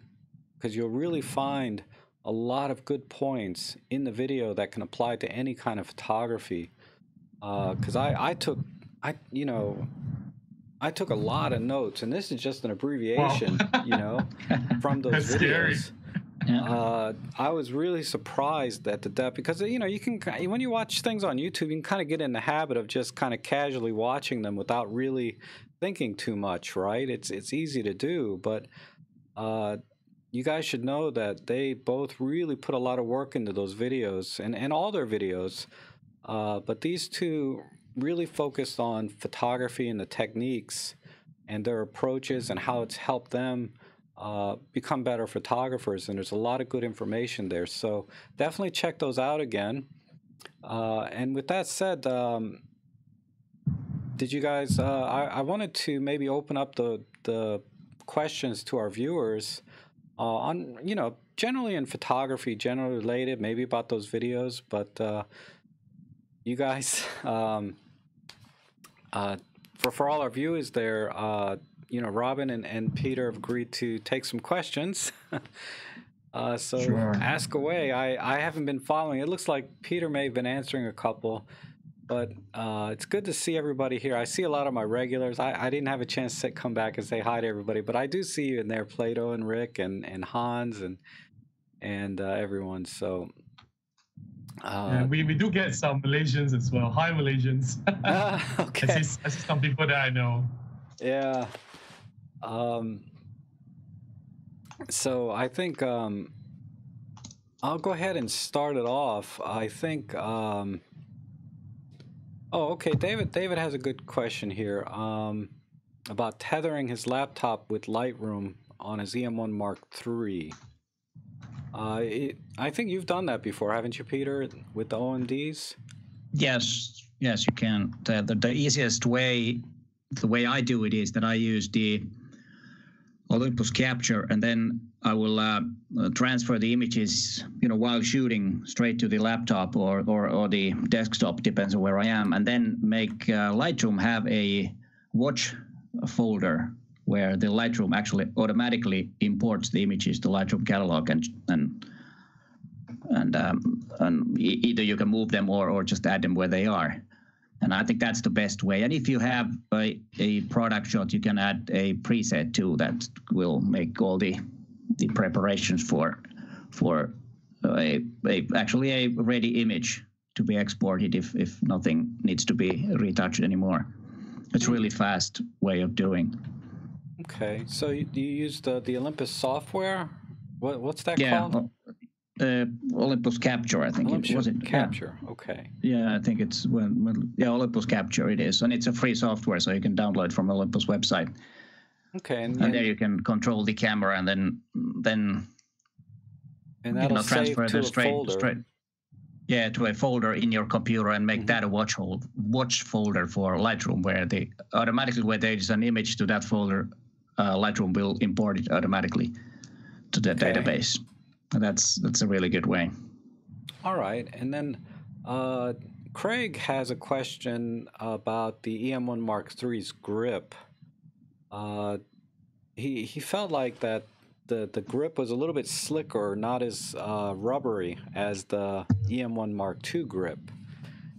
because you'll really find a lot of good points in the video that can apply to any kind of photography. Because uh, I, I took, I you know... I took a lot of notes, and this is just an abbreviation, you know, from those That's videos. Yeah. Uh, I was really surprised at the depth because, you know, you can, when you watch things on YouTube, you can kind of get in the habit of just kind of casually watching them without really thinking too much, right? It's, it's easy to do, but uh, you guys should know that they both really put a lot of work into those videos and, and all their videos, uh, but these two really focused on photography and the techniques and their approaches and how it's helped them uh, become better photographers. And there's a lot of good information there. So definitely check those out again. Uh, and with that said, um, did you guys, uh, I, I wanted to maybe open up the, the questions to our viewers uh, on, you know, generally in photography, generally related, maybe about those videos, but uh, you guys, um, uh, for, for all our viewers there, uh, you know, Robin and, and Peter have agreed to take some questions. uh, so sure. Ask away. I, I haven't been following. It looks like Peter may have been answering a couple, but uh, it's good to see everybody here. I see a lot of my regulars. I, I didn't have a chance to come back and say hi to everybody, but I do see you in there, Plato and Rick and, and Hans and, and uh, everyone. So... Uh, yeah, we, we do get some Malaysians as well. Hi, Malaysians. Uh, okay. I see, I see some people that I know. Yeah. Um, so I think um, I'll go ahead and start it off. I think... Um, oh, okay. David, David has a good question here um, about tethering his laptop with Lightroom on his E M one Mark three. Uh, it, I think you've done that before, haven't you, Peter, with the O M Ds? Yes, yes, you can. The, the, the easiest way, the way I do it is that I use the Olympus Capture, and then I will uh, transfer the images, you know, while shooting straight to the laptop or, or, or the desktop, depends on where I am, and then make uh, Lightroom have a watch folder, where the Lightroom actually automatically imports the images to Lightroom catalog, and and and, um, and e either you can move them or or just add them where they are, and I think that's the best way. And if you have a, a product shot, you can add a preset too that will make all the the preparations for for a, a actually a ready image to be exported if, if nothing needs to be retouched anymore. It's really fast way of doing. Okay, so you, you use the, the Olympus software? What, what's that yeah, called? Uh, Olympus Capture, I think Olympus it was it. Capture, yeah. Okay. Yeah, I think it's when, when yeah Olympus Capture it is, and it's a free software, so you can download from Olympus website. Okay, and, and there you can control the camera, and then then and that'll you know, transfer save to a straight, folder. Straight, yeah, to a folder in your computer, and make mm-hmm. that a watch hold, watch folder for Lightroom, where they automatically where there is an image to that folder, uh, Lightroom will import it automatically to the okay. database. And that's that's a really good way. All right, and then uh, Craig has a question about the E M one Mark three's grip. Uh, he he felt like that the the grip was a little bit slicker, not as uh, rubbery as the E M one Mark two grip,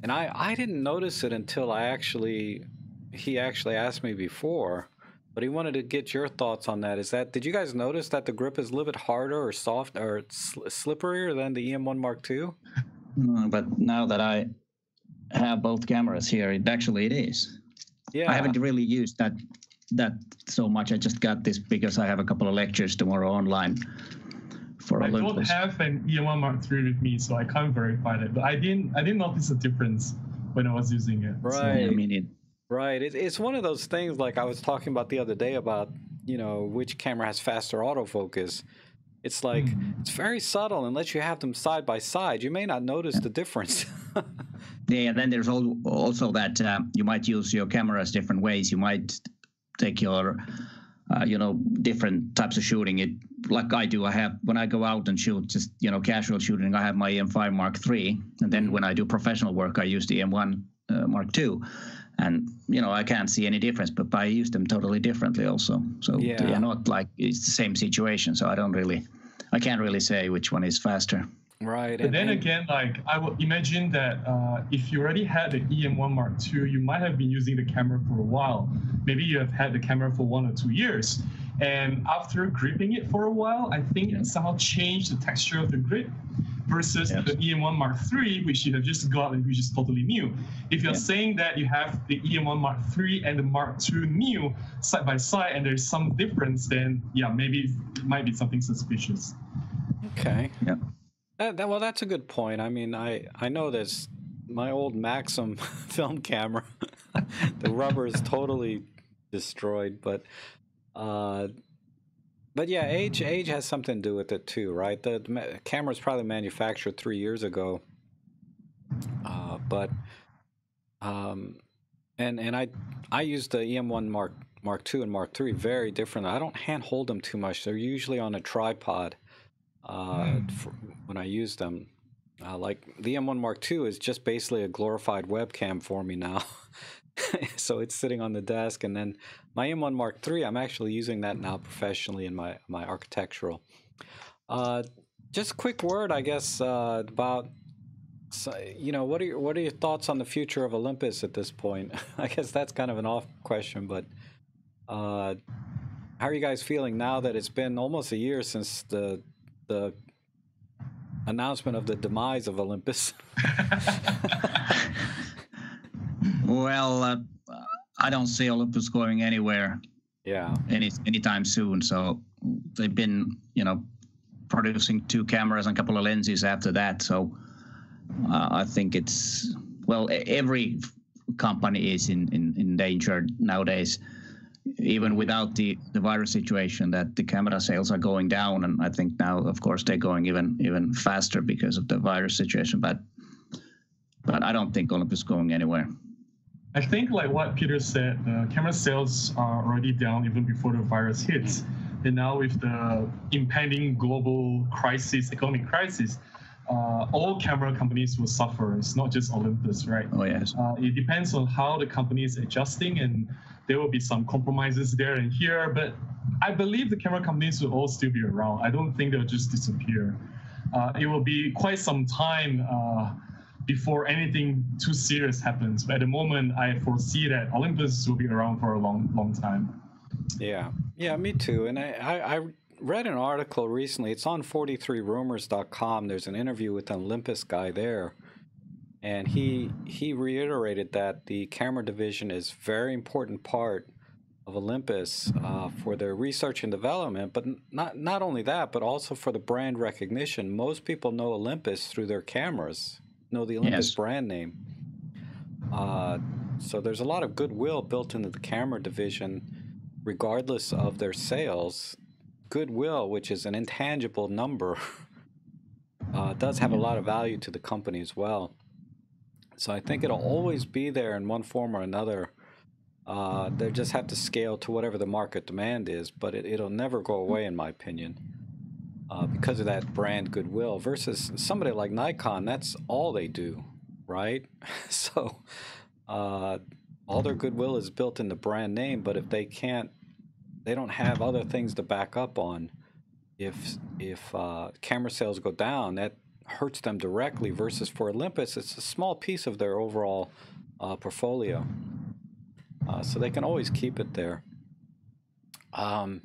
and I I didn't notice it until I actually he actually asked me before. But he wanted to get your thoughts on that. Is that did you guys notice that the grip is a little bit harder or soft or sl slipperier than the E M one Mark two? Mm, but now that I have both cameras here, it actually it is. Yeah. I haven't really used that that so much. I just got this because I have a couple of lectures tomorrow online. For I Olympus. Don't have an E M one Mark three with me, so I can't verify that. But I didn't I didn't notice a difference when I was using it. Right. So, I mean it. Right. It's one of those things like I was talking about the other day about, you know, which camera has faster autofocus. It's like mm. it's very subtle unless you have them side by side. You may not notice yeah. the difference. Yeah. And then there's also that uh, you might use your cameras different ways. You might take your, uh, you know, different types of shooting. It like I do. I have when I go out and shoot just, you know, casual shooting, I have my E M five Mark three. And then when I do professional work, I use the E M one Mark two. And, you know, I can't see any difference, but I use them totally differently also. So yeah. they are not like it's the same situation. So I don't really, I can't really say which one is faster. Right. But and then and again, like I would imagine that uh, if you already had the E M one Mark two, you might have been using the camera for a while. Maybe you have had the camera for one or two years. And after gripping it for a while, I think yeah. it somehow changed the texture of the grip. Versus yes. the E M one Mark three, which you have just got and which is totally new. If you're yeah. saying that you have the E M one Mark three and the Mark two new side by side and there's some difference, then yeah, maybe it might be something suspicious. Okay. Yeah. That, that, well, that's a good point. I mean, I, I know there's my old Maxim film camera. The rubber is totally destroyed, but... Uh, But yeah, age age has something to do with it too, right? The, the camera's probably manufactured three years ago, uh, but um, and and I I use the E M one Mark two and Mark three very differently. I don't hand hold them too much. They're usually on a tripod uh, mm. for when I use them. Uh, like the E M one Mark two is just basically a glorified webcam for me now. So it's sitting on the desk, and then my E M one Mark three, I'm actually using that now professionally in my my architectural. Uh, just a quick word, I guess, uh, about you know what are your, what are your thoughts on the future of Olympus at this point? I guess that's kind of an off question, but uh, how are you guys feeling now that it's been almost a year since the the announcement of the demise of Olympus? Well, uh, I don't see Olympus going anywhere. Yeah. Any anytime soon. So they've been, you know, producing two cameras and a couple of lenses after that. So uh, I think it's well, every company is in, in, in danger nowadays, even without the, the virus situation. That the camera sales are going down, and I think now, of course, they're going even even faster because of the virus situation. But but I don't think Olympus is going anywhere. I think like what Peter said, uh, camera sales are already down even before the virus hits. And now with the impending global crisis, economic crisis, uh, all camera companies will suffer. It's not just Olympus, right? Oh, yes. Uh, it depends on how the company is adjusting, and there will be some compromises there and here. But I believe the camera companies will all still be around. I don't think they'll just disappear. Uh, it will be quite some time uh, before anything too serious happens. But at the moment, I foresee that Olympus will be around for a long, long time. Yeah. Yeah, me too. And I, I, I read an article recently. It's on forty-three rumors dot com. There's an interview with an Olympus guy there. And he he reiterated that the camera division is a very important part of Olympus uh, for their research and development, but not not only that, but also for the brand recognition. Most people know Olympus through their cameras, know the Olympus yes. brand name. Uh, so there's a lot of goodwill built into the camera division, regardless of their sales. Goodwill, which is an intangible number, uh, does have a lot of value to the company as well. So I think it'll always be there in one form or another. Uh, they just have to scale to whatever the market demand is, but it, it'll never go away, in my opinion, uh, because of that brand goodwill. Versus somebody like Nikon, that's all they do, right? So uh, all their goodwill is built in the brand name, but if they can't, they don't have other things to back up on. If, if uh, camera sales go down, that hurts them directly, versus for Olympus, it's a small piece of their overall uh, portfolio. Uh, so they can always keep it there. Um,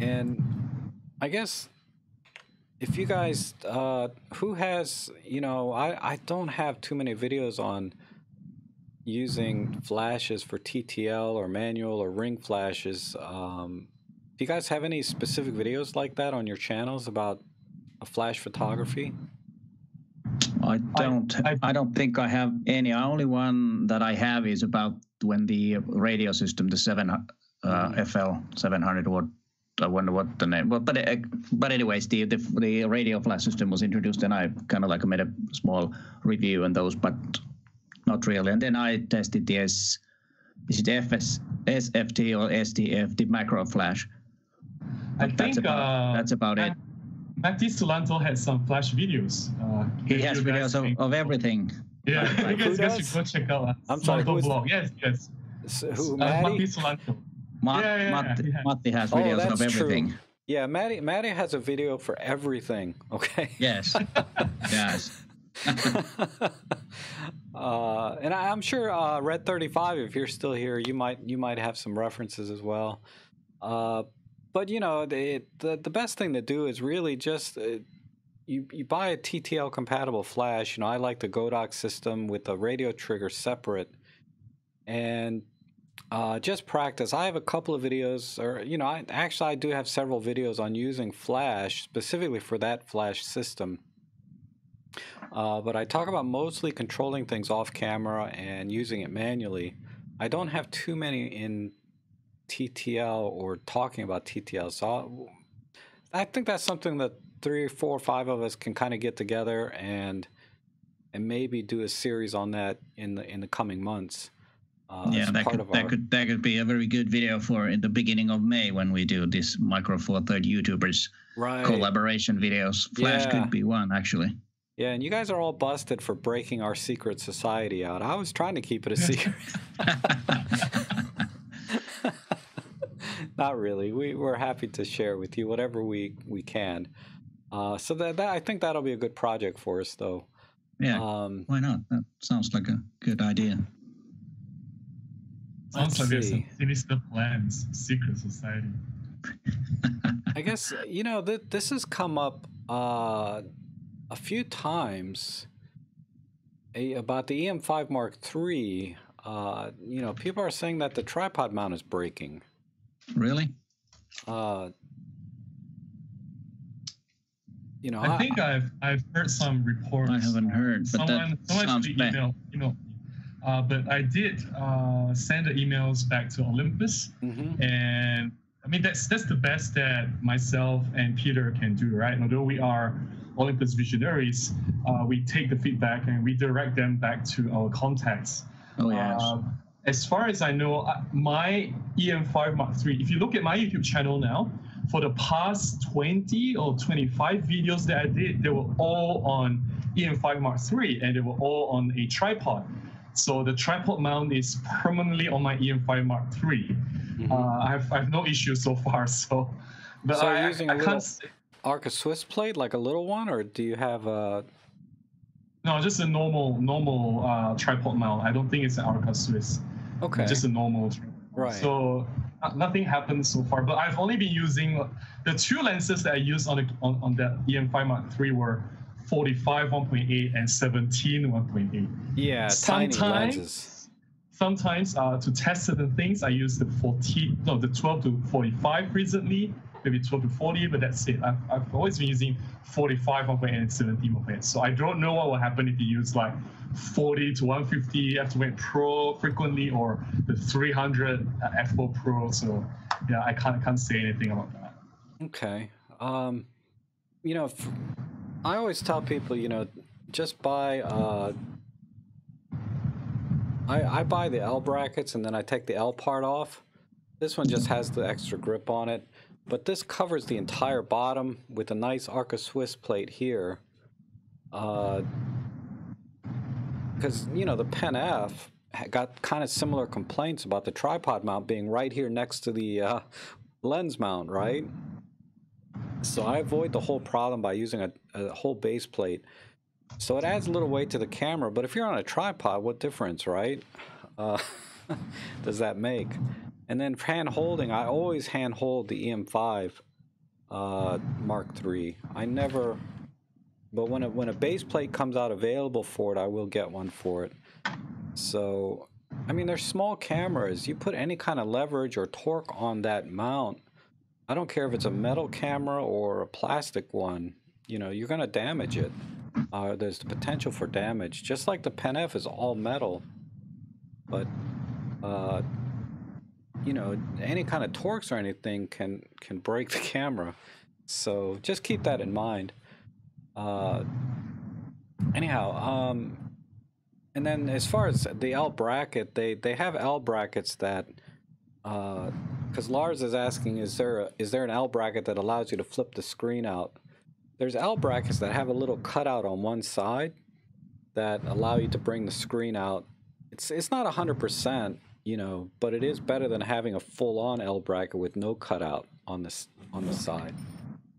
and I guess if you guys, uh, who has, you know, I, I don't have too many videos on using flashes for T T L or manual or ring flashes. Um, do you guys have any specific videos like that on your channels about a flash photography? I don't. I, I, I don't think I have any. The only one that I have is about when the radio system, the seven uh, F L seven hundred, what I wonder what the name. But but, but anyways, the, the the radio flash system was introduced, and I kind of like made a small review on those, but not really. And then I tested the S, is it F S, S F T or S T F, the macro flash. I but think that's about, uh, that's about it. Mattis Tulanto has some flash videos. Uh, he has videos of, of everything. Yeah, I guess, guess you should go check out. I'm sorry, who blog. Yes, yes. So, who, uh, Mattis Tulanto. Matt, yeah, yeah, Matt, yeah. Matti has videos oh, of everything. True. Yeah, Matty, Matty has a video for everything, okay? Yes, yes. uh, and I, I'm sure uh, Red thirty-five, if you're still here, you might, you might have some references as well. Uh, But, you know, they, the the best thing to do is really just uh, you, you buy a T T L-compatible flash. You know, I like the Godox system with the radio trigger separate. And uh, just practice. I have a couple of videos, or, you know, I, actually I do have several videos on using flash, specifically for that flash system. Uh, but I talk about mostly controlling things off camera and using it manually. I don't have too many in T T L or talking about T T L. So I think that's something that three, four, five of us can kind of get together and and maybe do a series on that in the in the coming months. Uh, yeah, that could, that our... could that could be a very good video for in the beginning of May when we do this Micro Four Third YouTubers right. collaboration videos. Flash yeah. could be one actually. Yeah, and you guys are all busted for breaking our secret society out. I was trying to keep it a secret. Not really. We, we're happy to share with you whatever we, we can. Uh, so that, that I think that'll be a good project for us, though. Yeah, um, why not? That sounds like a good idea. Sounds like there's some sinister plans, secret society. I guess, you know, th this has come up uh, a few times a, about the E M five Mark three. Uh, you know, people are saying that the tripod mount is breaking. Really? Uh, you know, I, I think I've I've heard some reports. I haven't heard, but someone, that someone sounds bad. Email, you know, uh, but I did uh, send the emails back to Olympus, mm-hmm. and I mean that's that's the best that myself and Peter can do, right? And although we are Olympus visionaries, uh, we take the feedback and we direct them back to our contacts. Oh yeah. Uh, As far as I know, my E M five Mark three, if you look at my YouTube channel now, for the past twenty or twenty-five videos that I did, they were all on E M five Mark three, and they were all on a tripod. So the tripod mount is permanently on my E M five Mark three. Mm-hmm. uh, I, have, I have no issues so far. So, but so I, you're using I, a little Arca Swiss plate, like a little one, or do you have a... No, just a normal normal uh, tripod mount. I don't think it's an Arca Swiss. Okay. Just a normal tripod. Right. So uh, nothing happened so far, but I've only been using uh, the two lenses that I used on, the, on, on that E M five Mark three were forty-five one point eight, and seventeen one point eight. Yeah, sometimes, tiny lenses. Sometimes uh, to test certain things, I use the fourteen, no, the twelve to forty-five recently, maybe twelve to forty, but that's it. I've, I've always been using forty-five one point eight and seventeen one point eight. So I don't know what will happen if you use like forty to one fifty you have to wait Pro frequently, or the three hundred uh, F four Pro. So yeah, I can't can't say anything about that. Okay. Um, you know, f I always tell people, you know, just buy. Uh, I I buy the L brackets and then I take the L part off. This one just has the extra grip on it, but this covers the entire bottom with a nice Arca Swiss plate here. Uh, because, you know, the Pen-F got kind of similar complaints about the tripod mount being right here next to the uh, lens mount, right? So I avoid the whole problem by using a, a whole base plate. So it adds a little weight to the camera, but if you're on a tripod, what difference, right? Uh, does that make? And then hand-holding, I always hand-hold the E M five uh, Mark three. I never... But when a, when a base plate comes out available for it, I will get one for it. So, I mean, they're small cameras. You put any kind of leverage or torque on that mount, I don't care if it's a metal camera or a plastic one, you know, you're going to damage it. Uh, there's the potential for damage. Just like the Pen-F is all metal. But, uh, you know, any kind of torques or anything can, can break the camera. So just keep that in mind. Uh, anyhow, um, and then as far as the L bracket, they, they have L brackets that, uh, because Lars is asking, is there, a, is there an L bracket that allows you to flip the screen out? There's L brackets that have a little cutout on one side that allow you to bring the screen out. It's, it's not one hundred percent, you know, but it is better than having a full-on L bracket with no cutout on this, on the side.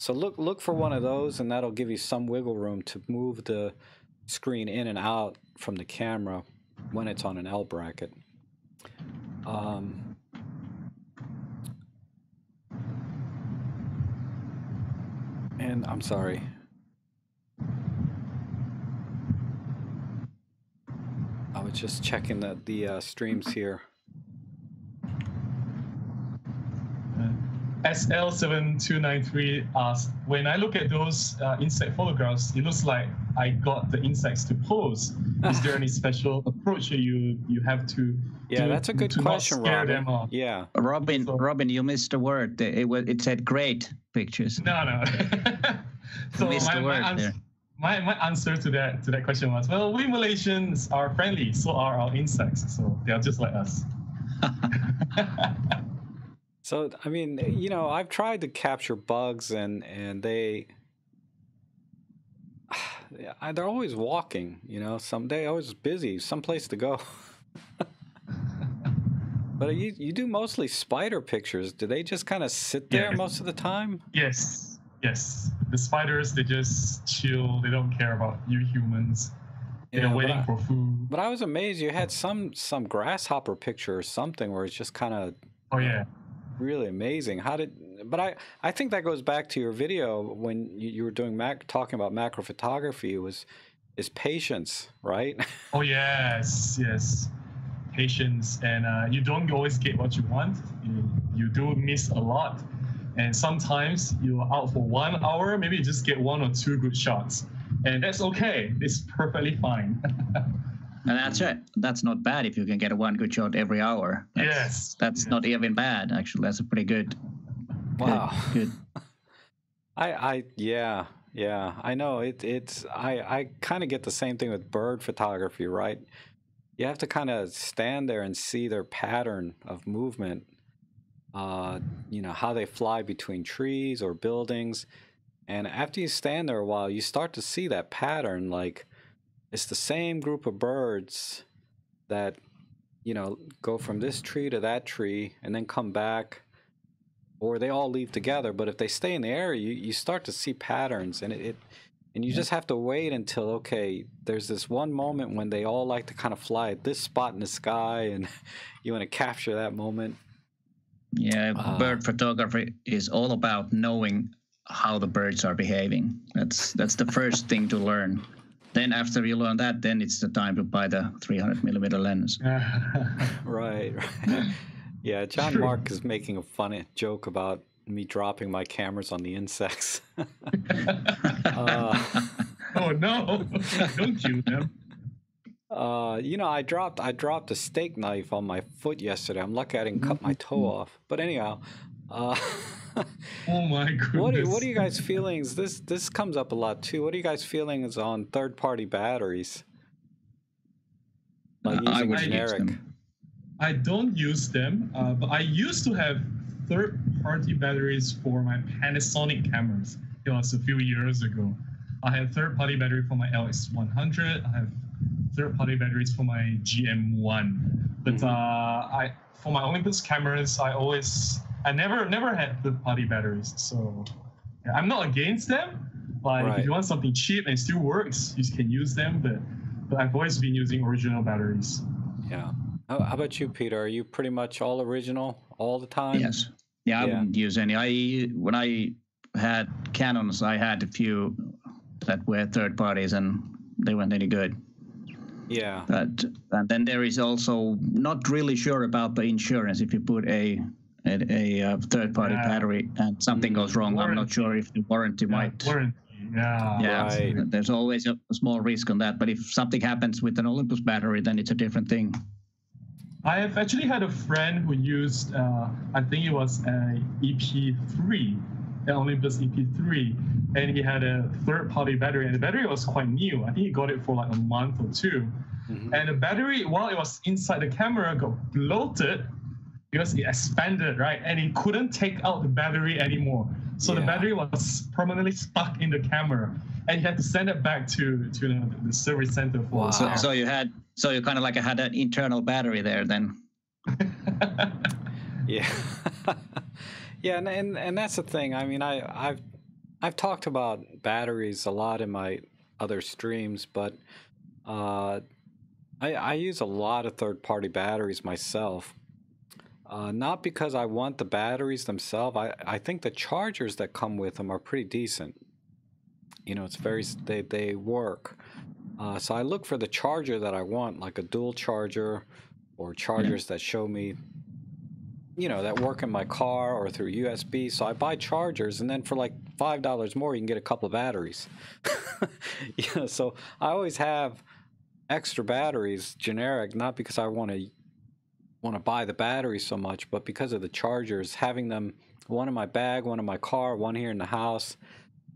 So look look for one of those, and that'll give you some wiggle room to move the screen in and out from the camera when it's on an L bracket. Um, and I'm sorry. I was just checking the, the uh, streams here. S L seven two nine three asked, when I look at those uh, insect photographs, it looks like I got the insects to pose. Is there any special approach you you have to? Yeah, do, that's a good to question, Robin. Them off? Yeah, Robin, so, Robin, you missed the word. It was it said great pictures. No, no. So missed my, the word my, answer, my my answer to that to that question was, well, we Malaysians are friendly, so are our insects, so they are just like us. So, I mean, you know, I've tried to capture bugs, and, and they, they're always walking, you know, someday always busy, someplace to go. But you, you do mostly spider pictures. Do they just kind of sit there yeah. most of the time? Yes, yes. The spiders, they just chill. They don't care about you humans. They're yeah, waiting I, for food. But I was amazed you had some, some grasshopper picture or something where it's just kind of... Oh, yeah. Really amazing. How did? But I, I think that goes back to your video when you, you were doing mac, talking about macro photography. Was is patience, right? Oh yes, yes, patience, and uh, you don't always get what you want. You, you do miss a lot, and sometimes you're out for one hour. Maybe you just get one or two good shots, and that's okay. It's perfectly fine. And that's it. That's not bad if you can get a one good shot every hour. That's, yes. That's yes. not even bad, actually. That's a pretty good. Wow. Good. good. I, I, yeah, yeah. I know it. It's, I, I kind of get the same thing with bird photography, right? You have to kind of stand there and see their pattern of movement, uh, you know, how they fly between trees or buildings. And after you stand there a while, you start to see that pattern, like, it's the same group of birds that, you know, go from this tree to that tree and then come back, or they all leave together. But if they stay in the area, you, you start to see patterns, and it, it and you yeah. just have to wait until, okay, there's this one moment when they all like to kind of fly at this spot in the sky, and you want to capture that moment. Yeah, uh, bird photography is all about knowing how the birds are behaving. That's that's the first thing to learn. Then after you learn that, then it's the time to buy the three hundred millimeter lens. Right, right. Yeah, John Mark is making a funny joke about me dropping my cameras on the insects. uh, oh no! Don't you know? Uh, you know, I dropped I dropped a steak knife on my foot yesterday. I'm lucky I didn't cut my toe off. But anyhow, uh, oh my goodness! What are, what are you guys' feelings? This this comes up a lot too. What are you guys' feelings on third party batteries? Like using I would generic. Use them. I don't use them, uh, but I used to have third-party batteries for my Panasonic cameras. It was a few years ago. I had third-party battery for my L X one hundred. I have third-party batteries for my G M one. But uh, I, for my Olympus cameras, I always, I never, never had third-party batteries. So yeah, I'm not against them. But right. If you want something cheap and it still works, you can use them. But, but I've always been using original batteries. Yeah. How about you, Peter? Are you pretty much all original all the time? Yes. Yeah, I yeah. wouldn't use any. I when I had Canons, I had a few that were third parties, and they weren't any good. Yeah. But and then there is also not really sure about the insurance if you put a a, a third party yeah. battery and something goes wrong. Warranty. I'm not sure if the warranty yeah, might. Warranty. Yeah, yeah right. There's always a small risk on that. But if something happens with an Olympus battery, then it's a different thing. I have actually had a friend who used, uh, I think it was an E P three, an Olympus E P three, and he had a third-party battery, and the battery was quite new. I think he got it for like a month or two. Mm-hmm. And the battery, while it was inside the camera, got bloated because it expanded, right? And it couldn't take out the battery anymore. So yeah. the battery was permanently stuck in the camera, and you had to send it back to to the, the service center for. Wow. So, so you had so you kind of like had an internal battery there then. yeah, yeah, and, and and that's the thing. I mean, I I've I've talked about batteries a lot in my other streams, but uh, I I use a lot of third-party batteries myself. Uh, not because I want the batteries themselves. I, I think the chargers that come with them are pretty decent. You know, it's very they they work. Uh, so I look for the charger that I want, like a dual charger, or chargers yeah. that show me, you know, that work in my car or through U S B. So I buy chargers, and then for like five dollars more, you can get a couple of batteries. you know, so I always have extra batteries, generic, not because I want to. want to buy the battery so much, but because of the chargers, having them, one in my bag, one in my car, one here in the house,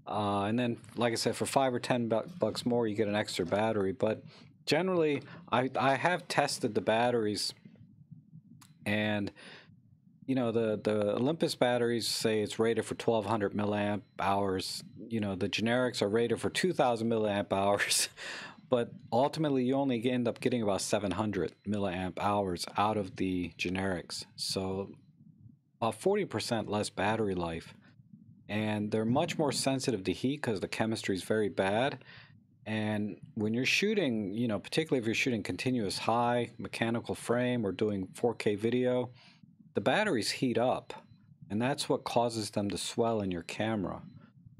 uh, and then, like I said, for five or ten bu bucks more, you get an extra battery. But generally, I, I have tested the batteries, and, you know, the, the Olympus batteries say it's rated for twelve hundred milliamp hours. You know, the generics are rated for two thousand milliamp hours. But ultimately, you only end up getting about seven hundred milliamp hours out of the generics. So about forty percent less battery life. And they're much more sensitive to heat because the chemistry is very bad. And when you're shooting, you know, particularly if you're shooting continuous high mechanical frame or doing four K video, the batteries heat up. And that's what causes them to swell in your camera.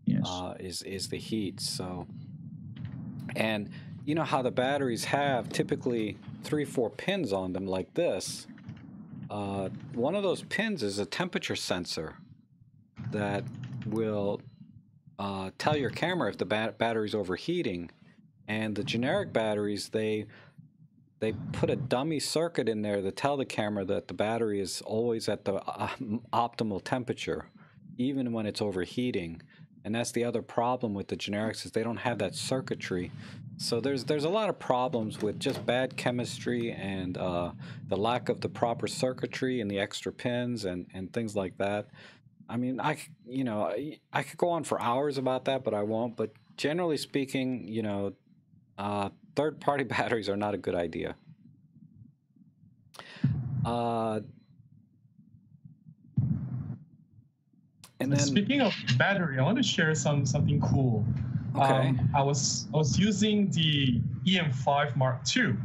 Yes. Uh, is, is the heat. So, and you know how the batteries have typically three, four pins on them like this. Uh, one of those pins is a temperature sensor that will uh, tell your camera if the bat battery's overheating. And the generic batteries, they, they put a dummy circuit in there to tell the camera that the battery is always at the uh, optimal temperature, even when it's overheating. And that's the other problem with the generics is they don't have that circuitry. So there's there's a lot of problems with just bad chemistry and uh, the lack of the proper circuitry and the extra pins and, and things like that. I mean, I, you know, I, I could go on for hours about that, but I won't. But generally speaking, you know, uh, third-party batteries are not a good idea. Uh, and then, speaking of battery, I want to share some something cool. Okay. Um, I was I was using the E M five Mark two.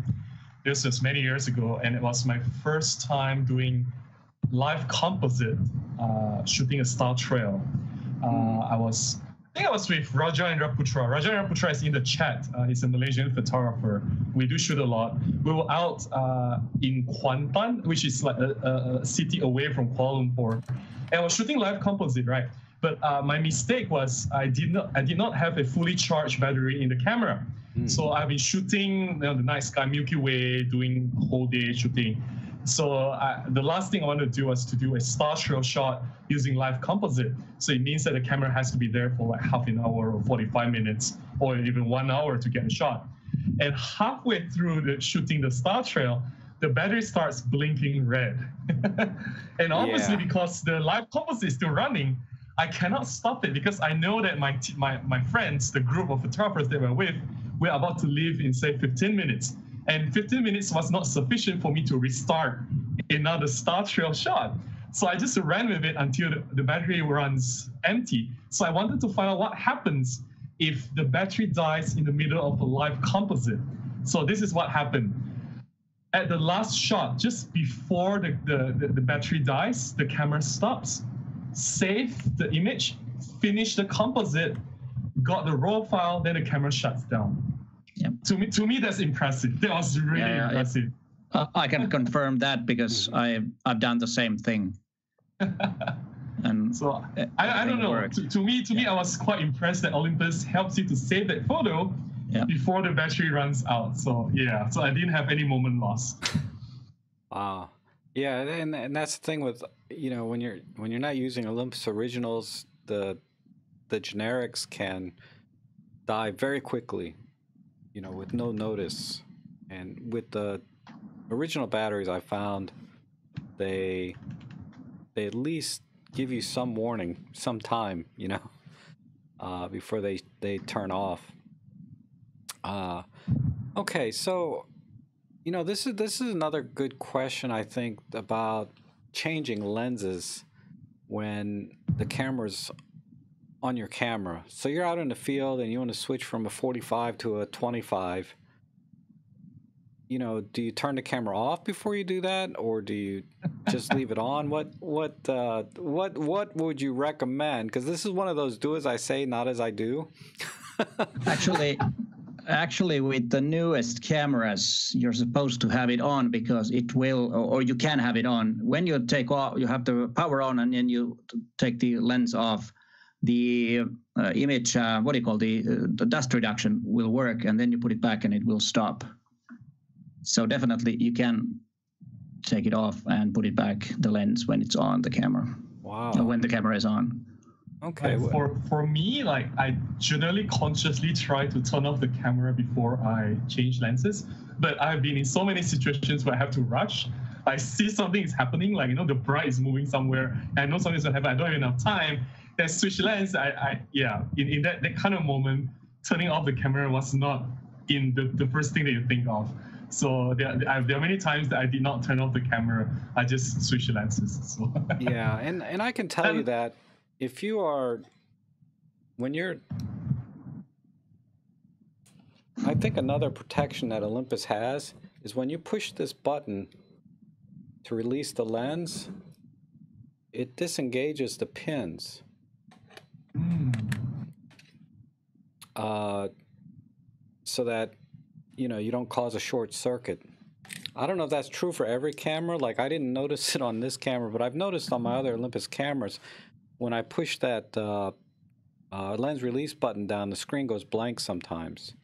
This was many years ago, and it was my first time doing live composite, uh, shooting a star trail. Uh, I was, I think I was with Rajan Raputra. Rajan Raputra is in the chat. Uh, he's a Malaysian photographer. We do shoot a lot. We were out uh, in Kuantan, which is like a, a city away from Kuala Lumpur, and I was shooting live composite, right? But uh, my mistake was I did not I did not have a fully charged battery in the camera. Mm. So I've been shooting, you know, the night sky, Milky Way, doing whole day shooting. So I, the last thing I wanted to do was to do a star trail shot using live composite. So it means that the camera has to be there for like half an hour or forty-five minutes or even one hour to get a shot. And halfway through the shooting the star trail, the battery starts blinking red. And obviously, yeah, because the live composite is still running, I cannot stop it because I know that my, t my my friends, the group of photographers that we're with, we're about to leave in, say, fifteen minutes. And fifteen minutes was not sufficient for me to restart another star trail shot. So I just ran with it until the, the battery runs empty. So I wanted to find out what happens if the battery dies in the middle of a live composite. So this is what happened. At the last shot, just before the, the, the, the battery dies, the camera stops. Save the image, finish the composite, got the raw file, then the camera shuts down. Yep. To me, to me, that's impressive. That was really yeah, yeah, impressive. Yeah. I can confirm that because I I've done the same thing. And so it, I I don't know. To, to me, to yeah. me, I was quite impressed that Olympus helps you to save that photo yeah. before the battery runs out. So yeah, so I didn't have any moment lost. Wow. Yeah, and and that's the thing with, you know, when you're when you're not using Olympus originals, the the generics can die very quickly, you know, with no notice. And with the original batteries, I found they they at least give you some warning, some time, you know, uh, before they they turn off. Uh, okay, so. You know, this is this is another good question, I think, about changing lenses when the camera's on your camera. So you're out in the field and you want to switch from a forty-five to a twenty-five. You know, do you turn the camera off before you do that, or do you just leave it on? What what uh, what what would you recommend? Because this is one of those do as I say, not as I do. Actually. Actually, with the newest cameras, you're supposed to have it on because it will, or you can have it on. When you take off, you have the power on, and then you take the lens off. The uh, image, uh, what do you call the, uh, the dust reduction will work, and then you put it back, and it will stop. So definitely, you can take it off and put it back, the lens, when it's on the camera. Wow. Or when the camera is on. Okay. Like for for me, like I generally consciously try to turn off the camera before I change lenses, but I've been in so many situations where I have to rush. I see something is happening, like, you know, the bride is moving somewhere, and I know something's gonna happen. I don't have enough time. Then switch lens. I, I yeah. In in that, that kind of moment, turning off the camera was not in the the first thing that you think of. So there, there are many times that I did not turn off the camera. I just switched lenses. So. Yeah, and and I can tell and, you that. If you are, when you're, I think another protection that Olympus has is when you push this button to release the lens, it disengages the pins. Uh, so that, you know, you don't cause a short circuit. I don't know if that's true for every camera. Like, I didn't notice it on this camera, but I've noticed on my other Olympus cameras, when I push that uh, uh, lens release button down, the screen goes blank sometimes.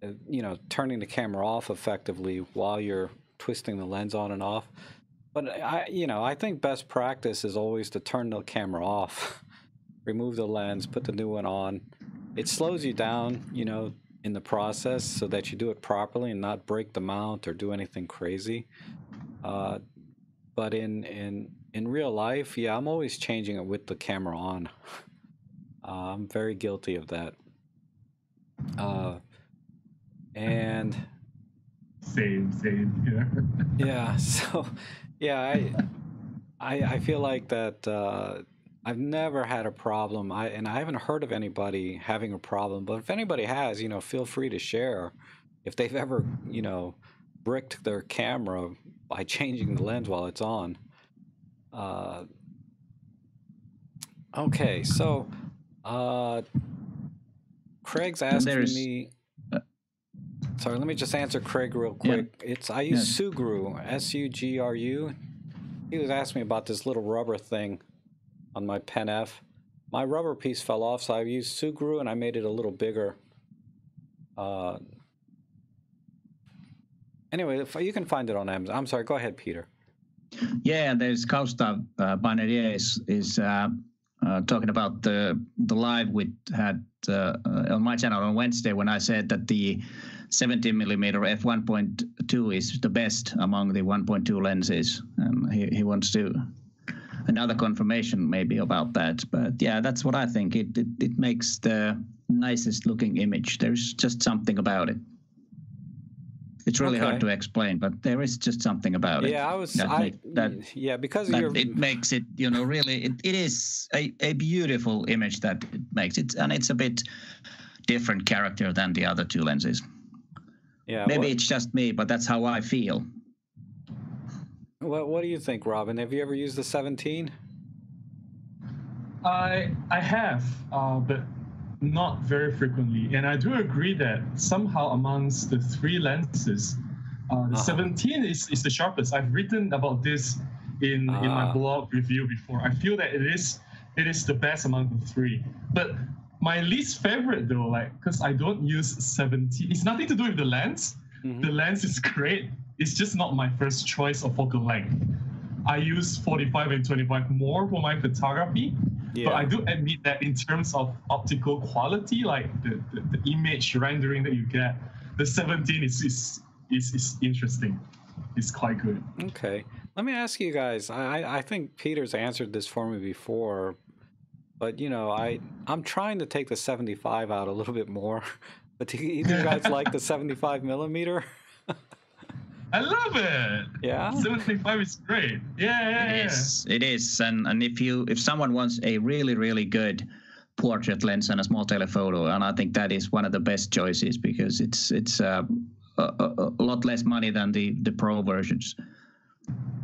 Uh, you know, turning the camera off effectively while you're twisting the lens on and off. But I, you know, I think best practice is always to turn the camera off, remove the lens, put the new one on. It slows you down, you know, in the process so that you do it properly and not break the mount or do anything crazy. Uh, but in in In real life, yeah, I'm always changing it with the camera on. Uh, I'm very guilty of that. Uh, and same, same. Yeah. Yeah. So, yeah, I, I, I feel like that. Uh, I've never had a problem. I and I haven't heard of anybody having a problem. But if anybody has, you know, feel free to share if they've ever, you know, bricked their camera by changing the lens while it's on. Uh, Okay, so uh, Craig's asking There's, me. Uh, sorry, let me just answer Craig real quick. Yeah. It's I use yeah. Sugru, S U G R U. He was asking me about this little rubber thing on my Pen-F. My rubber piece fell off, so I used Sugru and I made it a little bigger. Uh, anyway, if, you can find it on Amazon. I'm sorry, go ahead, Peter. Yeah, there's Kaustav uh, Banerier is, is uh, uh, talking about the the live we had uh, on my channel on Wednesday when I said that the seventy millimeter f one point two is the best among the one point two lenses, and he, he wants to another confirmation maybe about that. But yeah, that's what I think. It, it it makes the nicest looking image. There's just something about it. It's really okay. hard to explain, but there is just something about it. Yeah, I was. That I, make, that, yeah, because that you're, it makes it, you know, really, it, it is a, a beautiful image that it makes it, and it's a bit different character than the other two lenses. Yeah, maybe well, it's just me, but that's how I feel. What What do you think, Robin? Have you ever used the seventeen? I I have, uh, but. Not very frequently, and I do agree that somehow amongst the three lenses, uh, the uh-huh. seventeen is, is the sharpest. I've written about this in, uh-huh. in my blog review before. I feel that it is it is the best among the three. But my least favorite though, like because I don't use seventeen. It's nothing to do with the lens. Mm-hmm. The lens is great. It's just not my first choice of focal length. I use forty-five and twenty-five more for my photography. Yeah. But I do admit that in terms of optical quality, like the, the, the image rendering that you get, the seventeen is is, is is interesting. It's quite good. Okay. Let me ask you guys. I, I think Peter's answered this for me before, but, you know, I, I'm trying to take the seventy-five out a little bit more. But do you guys like the seventy-five millimeter? I love it. Yeah, seventy-five is great. Yeah, yeah, it is. Yeah. It is, and and if you if someone wants a really really good portrait lens and a small telephoto, and I think that is one of the best choices because it's it's uh, a, a lot less money than the the pro versions.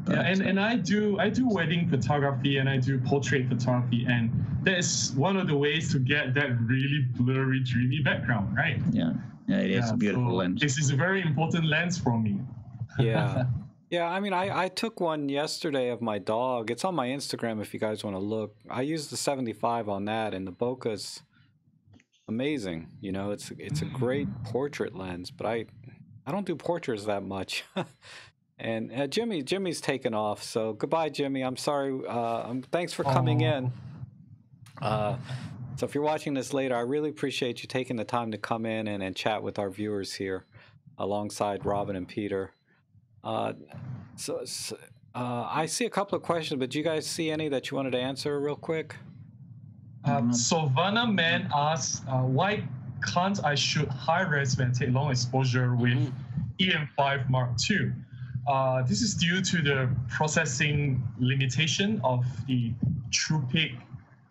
But, yeah, and, and I do I do wedding photography and I do portrait photography, and that is one of the ways to get that really blurry, dreamy background, right? Yeah, yeah, it is yeah, a beautiful so lens. This is a very important lens for me. Yeah. Yeah, I mean, I, I took one yesterday of my dog. It's on my Instagram if you guys want to look. I used the seventy-five on that, and the bokeh's amazing. You know, it's it's a great portrait lens, but I I don't do portraits that much. and uh, Jimmy Jimmy's taken off, so goodbye, Jimmy. I'm sorry. Uh, um, thanks for coming Aww. in. Uh, so if you're watching this later, I really appreciate you taking the time to come in and, and chat with our viewers here alongside Robin and Peter. Uh, so, so uh, I see a couple of questions, but do you guys see any that you wanted to answer real quick? Um, Sovana Man asks, uh, why can't I shoot high res when I take long exposure with E M five Mark two? Uh, this is due to the processing limitation of the TruePic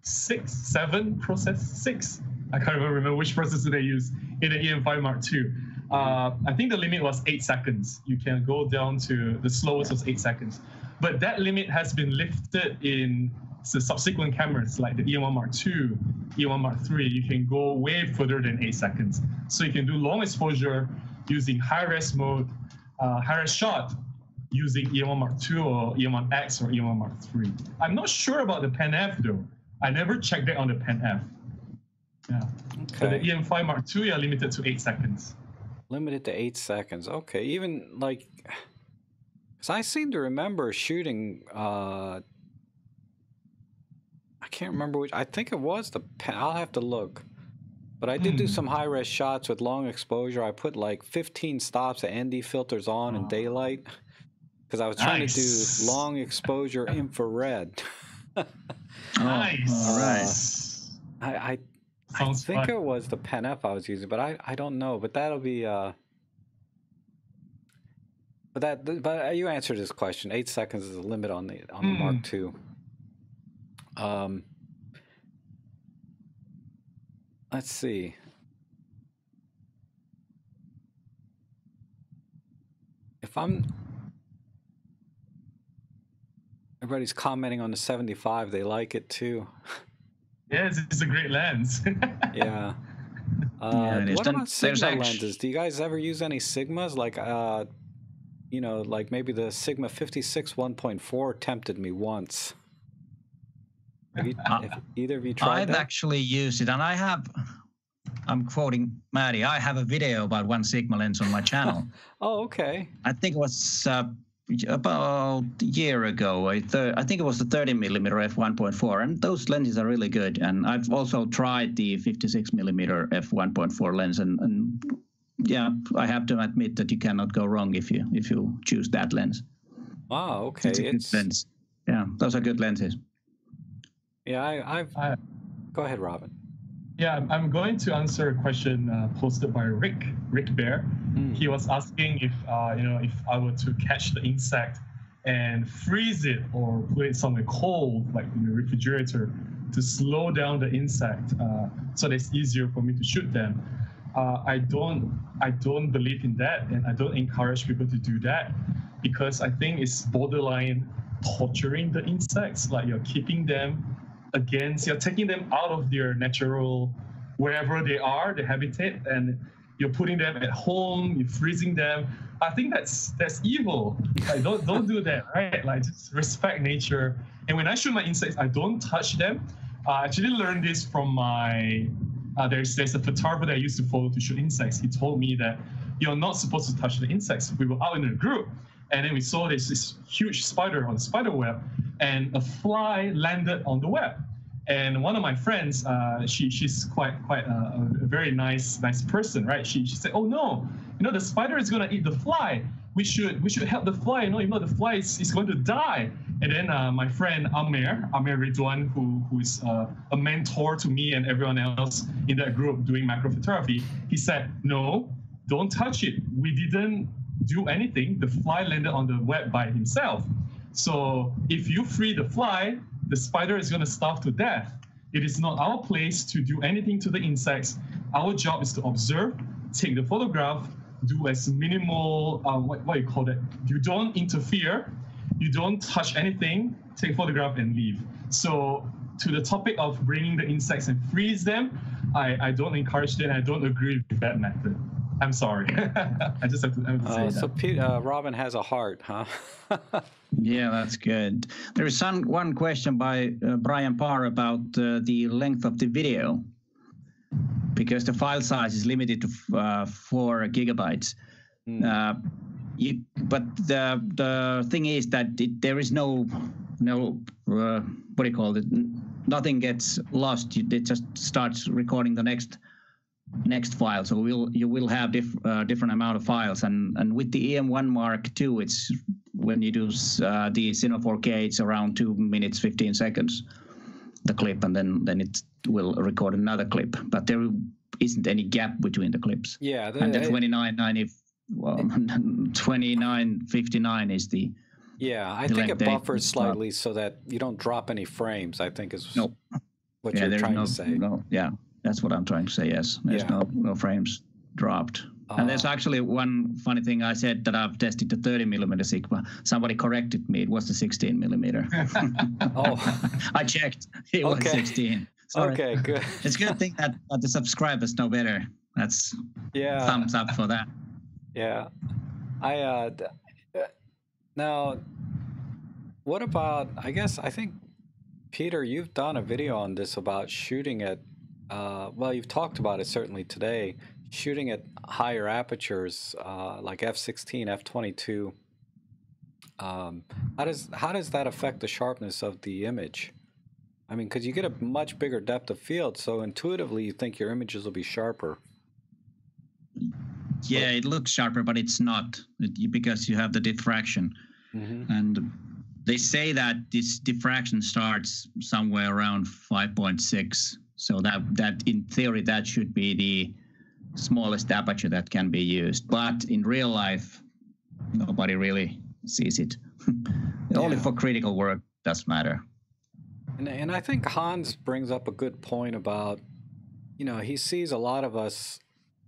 six, seven process six. I can't even remember which processor they use in the E M five Mark two. Uh, I think the limit was eight seconds. You can go down to the slowest was eight seconds, but that limit has been lifted in the subsequent cameras like the E M one Mark two, E M one Mark three. You can go way further than eight seconds, so you can do long exposure using high res mode, uh, high res shot using E M one Mark two or E M one X or E M one Mark three. I'm not sure about the Pen-F though. I never checked that on the Pen-F. Yeah, okay. So the E M five Mark two are limited to eight seconds. Limited to eight seconds. Okay, even like, because I seem to remember shooting, uh, I can't remember which, I think it was the, I'll have to look. But I did mm. do some high-res shots with long exposure. I put like fifteen stops of N D filters on oh. in daylight because I was trying nice. to do long exposure infrared. oh, nice. All right. I, I I think it was the Pen-F I was using, but I, I don't know. But that'll be uh. But that but you answered this question. Eight seconds is the limit on the on the mm. Mark two. Um. Let's see. If I'm. Everybody's commenting on the seventy-five. They like it too. Yeah, it's, it's a great lens. Yeah. Uh, yeah, what about Sigma lenses? Do you guys ever use any Sigmas? Like, uh, you know, like maybe the Sigma fifty-six one point four tempted me once. Have you, uh, have either of you tried I've that? Actually used it, and I have. I'm quoting Maddie. I have a video about one Sigma lens on my channel. Oh, okay. I think it was uh, about a year ago. I, I think it was the thirty millimeter f one point four, and those lenses are really good. And I've also tried the fifty-six millimeter f one point four lens, and, and yeah, I have to admit that you cannot go wrong if you if you choose that lens. Wow. Okay. It's a good it's... lens. Yeah, those are good lenses. Yeah, I, I've. Uh, go ahead, Robin. Yeah, I'm going to answer a question uh, posted by Rick, Rick Bear. Mm. He was asking if, uh, you know, if I were to catch the insect and freeze it or put it somewhere cold, like in the refrigerator, to slow down the insect, uh, so that it's easier for me to shoot them. Uh, I don't, I don't believe in that, and I don't encourage people to do that, because I think it's borderline torturing the insects. Like, you're keeping them against, you're taking them out of their natural, wherever they are, the habitat, and you're putting them at home, you're freezing them. I think that's that's evil. Like, don't don't do that, right? Like, just respect nature. And when I shoot my insects, I don't touch them. I actually learned this from my, uh, there's, there's a photographer that I used to follow to shoot insects. He told me that you're not supposed to touch the insects. We were out in a group, and then we saw this, this huge spider on the spider web, and a fly landed on the web. And one of my friends, uh, she she's quite quite a, a very nice nice person, right? She she said, "Oh no, you know the spider is gonna eat the fly. We should we should help the fly. You know, you know the fly is, is going to die." And then uh, my friend Amir Amir Ridwan, who who is uh, a mentor to me and everyone else in that group doing macrophotography, he said, "No, don't touch it. We didn't do anything. The fly landed on the web by himself. So if you free the fly, the spider is going to starve to death. It is not our place to do anything to the insects. Our job is to observe, take the photograph, do as minimal, uh, what, what you call that? You don't interfere, you don't touch anything, take a photograph and leave." So to the topic of bringing the insects and freeze them, I, I don't encourage that. I don't agree with that method. I'm sorry. I just have to, I have to say uh, so that. Pete, uh, Robin has a heart, huh? Yeah, that's good. There is some, one question by uh, Brian Parr about uh, the length of the video, because the file size is limited to uh, four gigabytes. Mm. Uh, you, but the the thing is that it, there is no no uh, what do you call it? Nothing gets lost. It just starts recording the next. next file, so we'll you will have diff, uh, different amount of files, and and with the E M one Mark two, it's when you do uh, the Cine four K, it's around two minutes fifteen seconds the clip, and then then it will record another clip, but there isn't any gap between the clips. Yeah, the, and the twenty-nine ninety, well, twenty-nine fifty-nine is the yeah I think it buffers slightly so that you don't drop any frames, I think is nope. what yeah, you're trying no, to say no, yeah that's what I'm trying to say, yes. There's yeah. no, no frames dropped. Uh, and there's actually one funny thing. I said that I've tested the thirty millimeter Sigma. Somebody corrected me. It was the sixteen millimeter. Oh, I checked. It okay. was sixteen. Sorry. Okay, good. It's a good thing that, that the subscribers know better. That's yeah. thumbs up for that. Yeah. I uh, Now, what about, I guess, I think, Peter, you've done a video on this about shooting at Uh, well, you've talked about it certainly today, shooting at higher apertures uh, like f sixteen, f twenty-two. Um, how does how does that affect the sharpness of the image? I mean, because you get a much bigger depth of field, so intuitively you think your images will be sharper. Yeah, it looks sharper, but it's not, because you have the diffraction. Mm-hmm. And they say that this diffraction starts somewhere around five point six. So that, that in theory, that should be the smallest aperture that can be used. But in real life, nobody really sees it. Yeah. Only for critical work does matter. And, and I think Hans brings up a good point about, you know, he sees a lot of us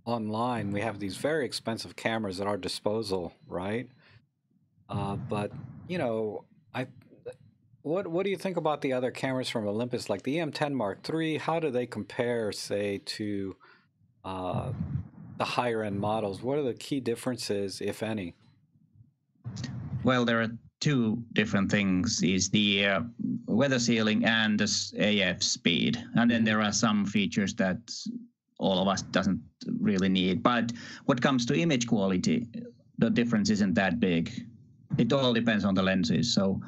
online. We have these very expensive cameras at our disposal, right? Uh, but, you know, I... What what do you think about the other cameras from Olympus, like the E M ten Mark three? How do they compare, say, to uh, the higher end models? What are the key differences, if any? Well, there are two different things: is the uh, weather sealing and the A F speed, and then there are some features that all of us doesn't really need. But what comes to image quality, the difference isn't that big. It all depends on the lenses. So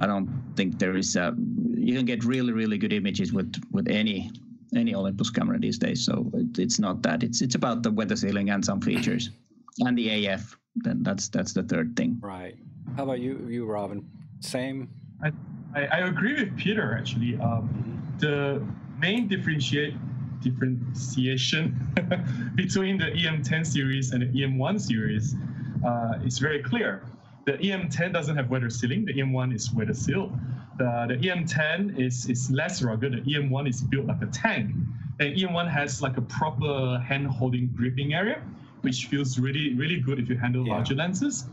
I don't think there is a, you can get really, really good images with, with any any Olympus camera these days. So it, it's not that. It's it's about the weather sealing and some features. And the A F, then that's that's the third thing. Right. How about you, you Robin? Same? I, I, I agree with Peter, actually. Um, the main differentiate differentiation between the E M ten series and the E M one series uh, is very clear. The E M ten doesn't have weather sealing. The E M one is weather sealed. The, the E M ten is, is less rugged. The E M one is built like a tank. And E M one has like a proper hand-holding gripping area, which feels really, really good if you handle yeah. larger lenses.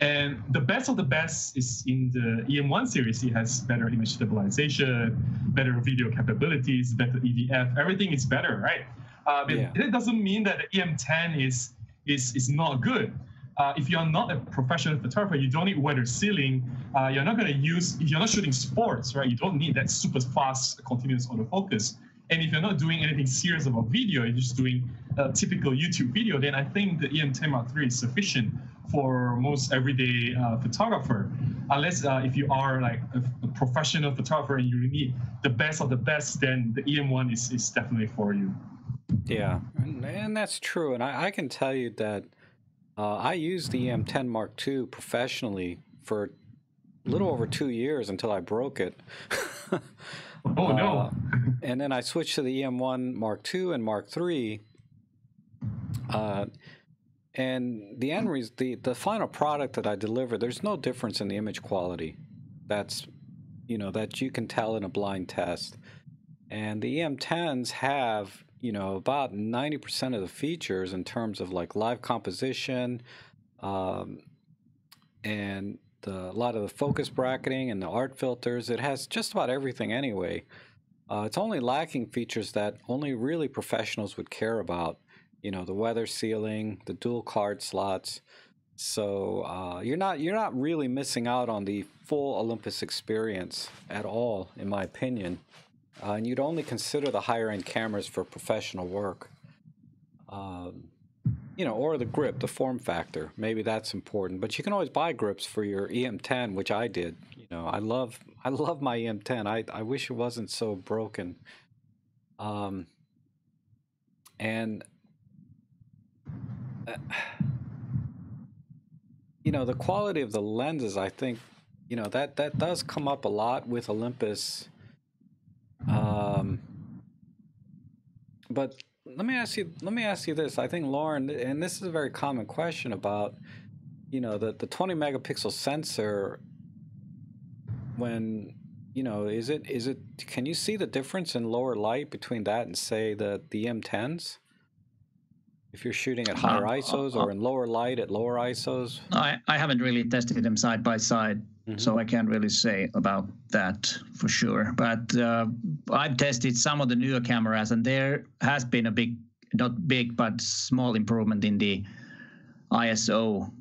And the best of the best is in the E M one series. It has better image stabilization, better video capabilities, better E D F. Everything is better, right? Uh, but yeah. It doesn't mean that the E M ten is, is, is not good. Uh, if you're not a professional photographer, you don't need weather sealing. Uh, you're not going to use, if you're not shooting sports, right, you don't need that super fast continuous autofocus. And if you're not doing anything serious about video, you're just doing a typical YouTube video, then I think the E M ten Mark three is sufficient for most everyday uh, photographer. Unless uh, if you are like a, a professional photographer and you need the best of the best, then the E M one is, is definitely for you. Yeah, and, and that's true. And I, I can tell you that Uh, I used the E M ten Mark two professionally for a little over two years until I broke it. oh, no. Uh, and then I switched to the E M one Mark two and Mark three. Uh, and the end res the, the final product that I delivered, there's no difference in the image quality. That's, you know, that you can tell in a blind test. And the E M tens have, you know, about ninety percent of the features in terms of like live composition um, and the, a lot of the focus bracketing and the art filters. It has just about everything anyway. Uh, it's only lacking features that only really professionals would care about, you know, the weather sealing, the dual card slots. So uh, you're not you're not really missing out on the full Olympus experience at all, in my opinion. Uh, and you'd only consider the higher-end cameras for professional work, um, you know, or the grip, the form factor. Maybe that's important. But you can always buy grips for your E M ten, which I did. You know, I love, I love my E M ten. I, I wish it wasn't so broken. Um, and uh, you know, the quality of the lenses, I think, you know, that that does come up a lot with Olympus. Um, but let me ask you, let me ask you this. I think Lauren, and this is a very common question about, you know, the, the twenty megapixel sensor when, you know, is it, is it, can you see the difference in lower light between that and say the, the M tens? If you're shooting at higher uh, I S Os uh, uh, or in lower light at lower I S Os? I, I haven't really tested them side by side. Mm-hmm. So I can't really say about that for sure. But uh, I've tested some of the newer cameras, and there has been a big, not big, but small improvement in the I S O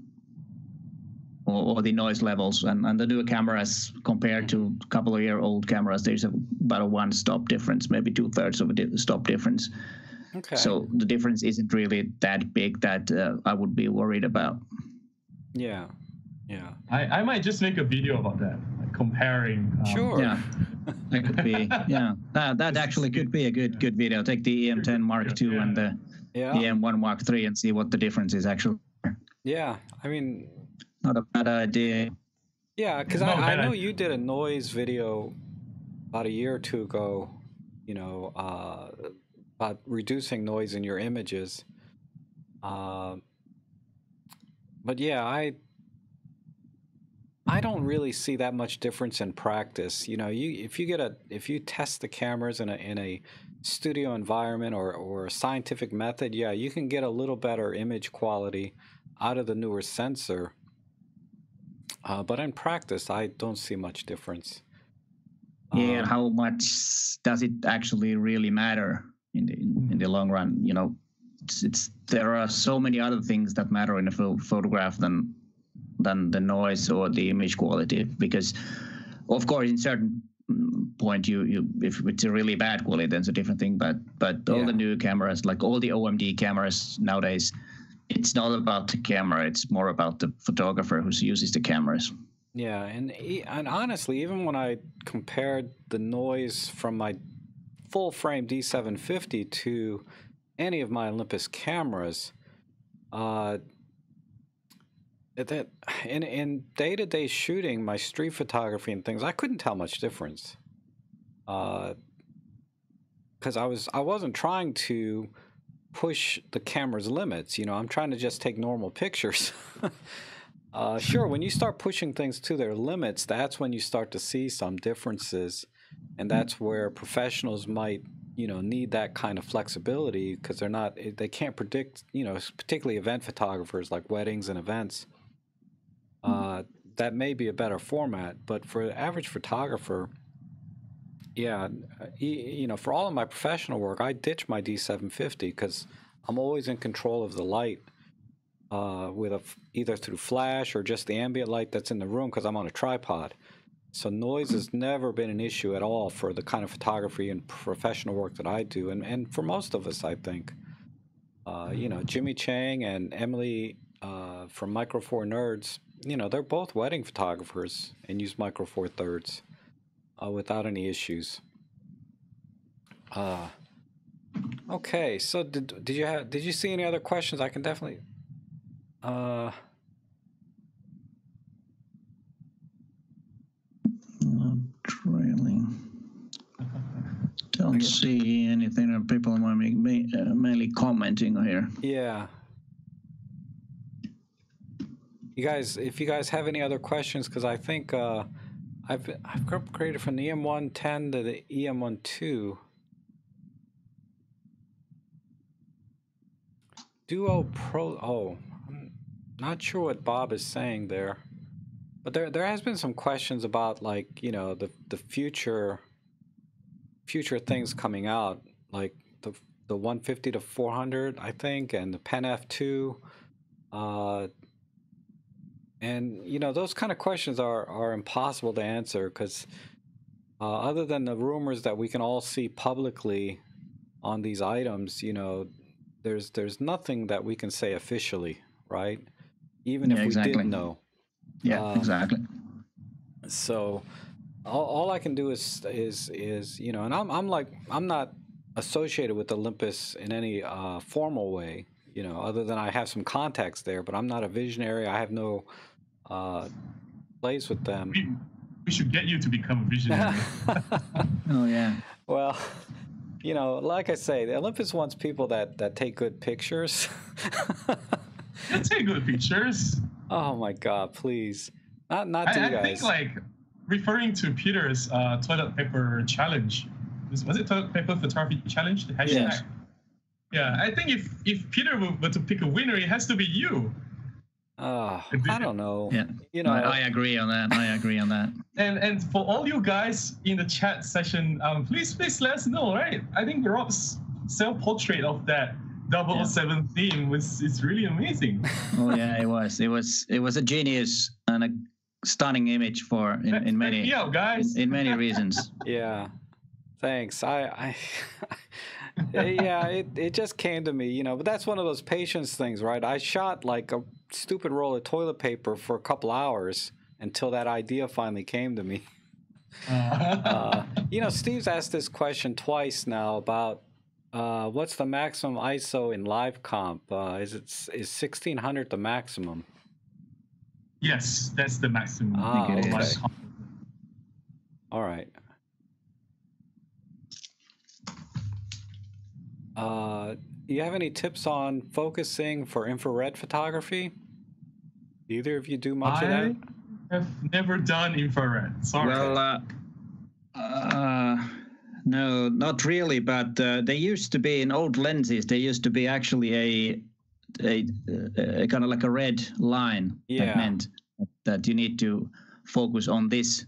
or, or the noise levels. And, and the newer cameras compared to a couple of year old cameras, there's a, about a one stop difference, maybe two thirds of a di stop difference. Okay. So the difference isn't really that big that uh, I would be worried about. Yeah. Yeah, I, I might just make a video about that, like comparing. Um, sure. Yeah, that could be. Yeah, that, that actually could be a good good video. Take the E M ten Mark two yeah. and the yeah. E M one Mark three and see what the difference is actually. Yeah, I mean, not a bad idea. Yeah, because I, I know idea. you did a noise video about a year or two ago, you know, uh, about reducing noise in your images. Uh, but yeah, I. I don't really see that much difference in practice. You know, you if you get a if you test the cameras in a in a studio environment or or a scientific method, yeah, you can get a little better image quality out of the newer sensor. Uh, but in practice, I don't see much difference. Yeah, um, how much does it actually really matter in the in, in the long run? You know, it's, it's there are so many other things that matter in a ph photograph than than the noise or the image quality. Because, of course, in certain point, you you if it's a really bad quality, then it's a different thing. But but all yeah. the new cameras, like all the O M D cameras nowadays, it's not about the camera. It's more about the photographer who uses the cameras. Yeah, and and honestly, even when I compared the noise from my full frame D seven fifty to any of my Olympus cameras, uh, that in in day to day shooting, my street photography and things, I couldn't tell much difference, because uh, I was I wasn't trying to push the camera's limits. You know, I'm trying to just take normal pictures. uh, sure, when you start pushing things to their limits, that's when you start to see some differences, and that's where professionals might, you know, need that kind of flexibility, because they're not, they can't predict, you know, particularly event photographers like weddings and events. Uh, that may be a better format, but for the average photographer, yeah, you know, for all of my professional work, I ditch my D seven fifty because I'm always in control of the light, uh, with a, either through flash or just the ambient light that's in the room, because I'm on a tripod. So noise has never been an issue at all for the kind of photography and professional work that I do, and, and for most of us, I think. Uh, you know, Jimmy Chang and Emily uh, from Micro Four Nerds, you know, they're both wedding photographers and use Micro Four Thirds. Uh, without any issues. Uh, okay, so did did you have did you see any other questions? I can definitely. Uh, not really. Don't see anything that people are mainly commenting here. Yeah. You guys, if you guys have any other questions, because I think. Uh, I've I've upgraded from the E M one ten to the E M one two. Duo Pro. Oh, I'm not sure what Bob is saying there, but there there has been some questions about, like, you know, the the future future things coming out, like the the one fifty to four hundred, I think, and the Pen F two. Uh, And, you know, those kind of questions are, are impossible to answer because uh, other than the rumors that we can all see publicly on these items, you know, there's there's nothing that we can say officially, right? Even yeah, if we exactly. did know. Yeah, uh, exactly. So all, all I can do is, is, is you know, and I'm, I'm like, I'm not associated with Olympus in any uh, formal way. You know, other than I have some contacts there, but I'm not a visionary. I have no uh, place with them. We, we should get you to become a visionary. Oh, yeah. Well, you know, like I say, Olympus wants people that, that take good pictures. Yeah, take good pictures. Oh, my God, please. Not, not to I, you guys. I think, like, referring to Peter's uh, toilet paper challenge, was, was it toilet paper photography challenge? The hashtag? Yes. Yeah, I think if, if Peter were to pick a winner, it has to be you. Uh, I don't know. Yeah. You know, I, I agree on that. I agree on that. And and for all you guys in the chat session, um, please, please let us know, right? I think Rob's self-portrait of that double oh seven yeah. theme was it's really amazing. Oh, yeah, it was. It was It was a genius and a stunning image for in, in many yeah, guys. In, in many reasons. Yeah. Thanks. I, I yeah, it, it just came to me, you know, but that's one of those patience things, right? I shot like a stupid roll of toilet paper for a couple hours until that idea finally came to me. Uh, you know, Steve's asked this question twice now about uh, what's the maximum I S O in live comp? Uh, is it is sixteen hundred the maximum? Yes, that's the maximum. Ah, I think it okay. is. All right. Uh, do you have any tips on focusing for infrared photography? Either of you do much I of that? I have never done infrared. Sorry. Well, uh, uh, no, not really. But uh, they used to be in old lenses. They used to be actually a, a, a, a kind of like a red line. Yeah. That meant that you need to focus on this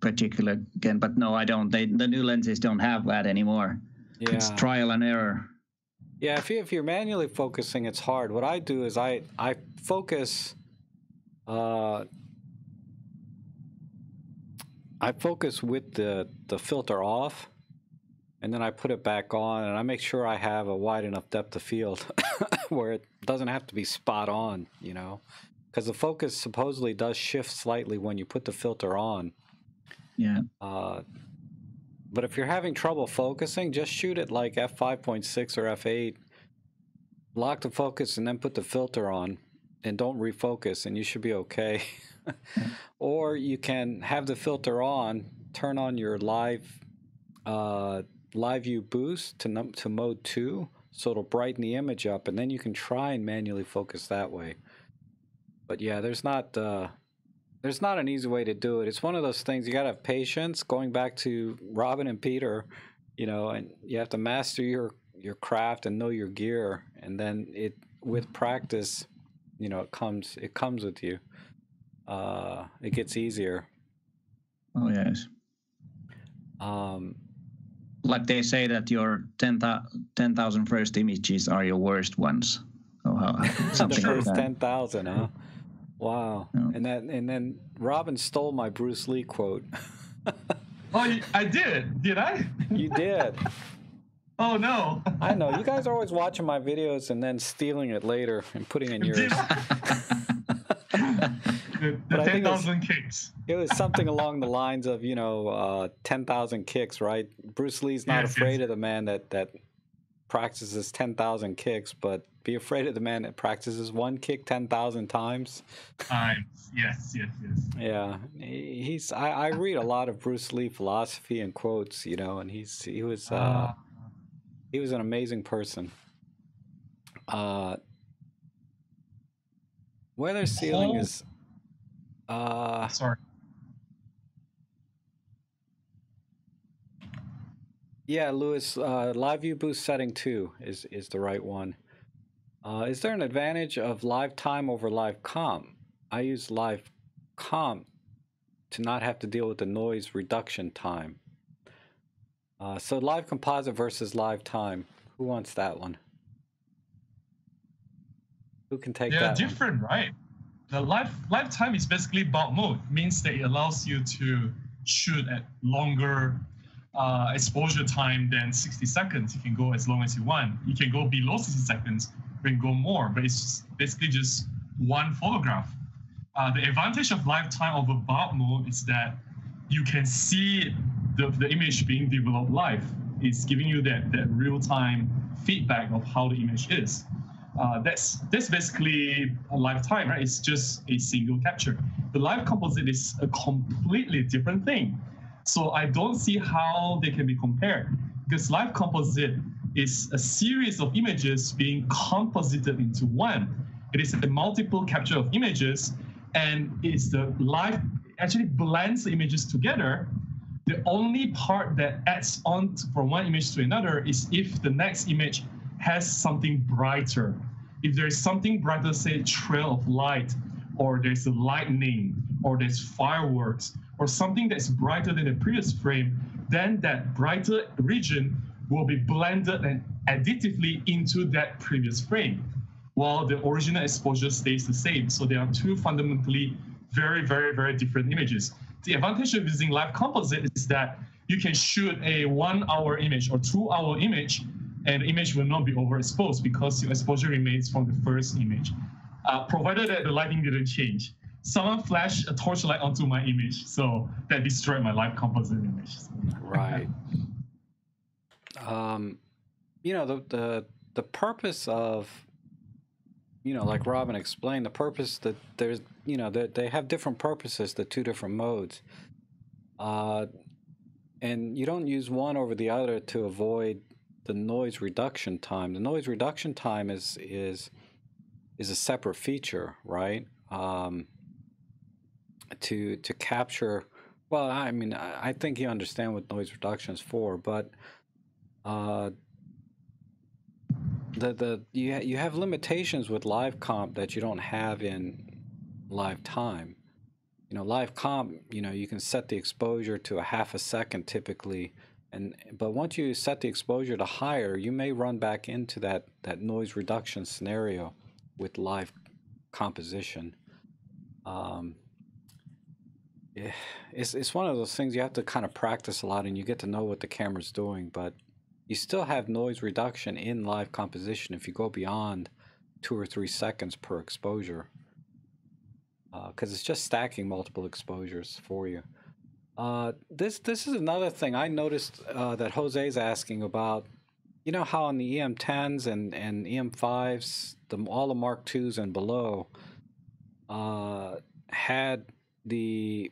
particular again. But no, I don't. They, the new lenses don't have that anymore. Yeah. It's trial and error. Yeah, if, you, if you're manually focusing, it's hard. What I do is I, I focus... Uh, I focus with the, the filter off, and then I put it back on, and I make sure I have a wide enough depth of field where it doesn't have to be spot on, you know, because the focus supposedly does shift slightly when you put the filter on. Yeah. Uh, but if you're having trouble focusing, just shoot it like f five point six or f eight, lock the focus, and then put the filter on, and don't refocus, and you should be okay. Or you can have the filter on, turn on your live uh, live view boost to num to mode two, so it'll brighten the image up, and then you can try and manually focus that way. But yeah, there's not uh, there's not an easy way to do it. It's one of those things you gotta have patience. Going back to Robin and Peter, you know, and you have to master your your craft and know your gear, and then it with practice, you know, it comes it comes with you. Uh, it gets easier. Oh yes. Um, like they say that your ten thousand first images are your worst ones. Oh, how, something the first like that. ten thousand, huh? Wow. No. And that, and then Robin stole my Bruce Lee quote. Oh, I did. Did I? You did. Oh no. I know. You guys are always watching my videos and then stealing it later and putting in yours. The, the ten thousand kicks. It was something along the lines of, you know, uh, ten thousand kicks, right? Bruce Lee's not yes, afraid yes. of the man that, that practices ten thousand kicks, but be afraid of the man that practices one kick ten thousand times. Times, yes, yes, yes. Yeah. He, he's, I, I read a lot of Bruce Lee philosophy and quotes, you know, and he's he was, uh, uh. he was an amazing person. Uh, weather sealing oh. is... Uh, Sorry. Yeah, Lewis, uh, live view boost setting two is, is the right one. Uh, is there an advantage of live time over live comp? I use live comp to not have to deal with the noise reduction time. Uh, so live composite versus live time. Who wants that one? Who can take that? They're different, right? The live, live time is basically bulk mode. Means that it allows you to shoot at longer uh, exposure time than sixty seconds. You can go as long as you want. You can go below sixty seconds, you can go more, but it's just basically just one photograph. Uh, the advantage of live time over bulk mode is that you can see the, the image being developed live. It's giving you that, that real-time feedback of how the image is. Uh, that's that's basically a live time, right? It's just a single capture. The live composite is a completely different thing, so I don't see how they can be compared, because live composite is a series of images being composited into one. It is a multiple capture of images, and it's the live actually blends the images together. The only part that adds on from one image to another is if the next image has something brighter. If there's something brighter, say trail of light, or there's lightning, or there's fireworks, or something that's brighter than the previous frame, then that brighter region will be blended and additively into that previous frame, while the original exposure stays the same. So there are two fundamentally very, very, very different images. The advantage of using live composite is that you can shoot a one hour image or two hour image, and the image will not be overexposed because your exposure remains from the first image, uh, provided that the lighting didn't change. Someone flashed a torchlight onto my image, so that destroyed my live composite image. So, yeah. Right. um, you know, the, the the purpose of, you know, like Robin explained, the purpose that there's, you know, that they have different purposes, the two different modes. Uh, and you don't use one over the other to avoid the noise reduction time. The noise reduction time is is is a separate feature, right? Um, to to capture. Well, I mean, I, I think you understand what noise reduction is for, but uh, the the you ha you have limitations with live comp that you don't have in live time. you know, live comp, you know, you can set the exposure to a half a second typically. And, but once you set the exposure to higher, you may run back into that, that noise reduction scenario with live composition. Um, it's, it's one of those things you have to kind of practice a lot, and you get to know what the camera's doing, but you still have noise reduction in live composition if you go beyond two or three seconds per exposure, because uh, it's just stacking multiple exposures for you. Uh, this this is another thing I noticed uh, that Jose's asking about. You know how on the E M tens and, and E M fives, the, all the Mark twos and below uh, had the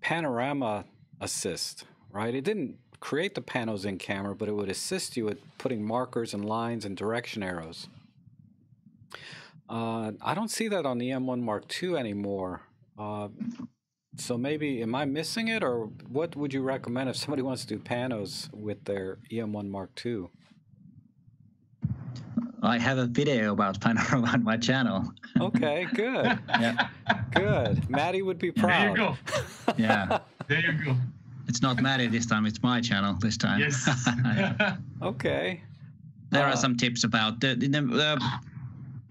panorama assist, right? It didn't create the panos in camera, but it would assist you with putting markers and lines and direction arrows. Uh, I don't see that on the E M one Mark two anymore. Uh, So maybe, am I missing it, or what would you recommend if somebody wants to do panos with their E M one Mark two? I have a video about panorama on my channel. Okay, good. Yeah. Good. Maddie would be proud. There you go. Yeah. There you go. It's not Maddie this time, it's my channel this time. Yes. Yeah. Okay. There uh, are some tips about the... the, the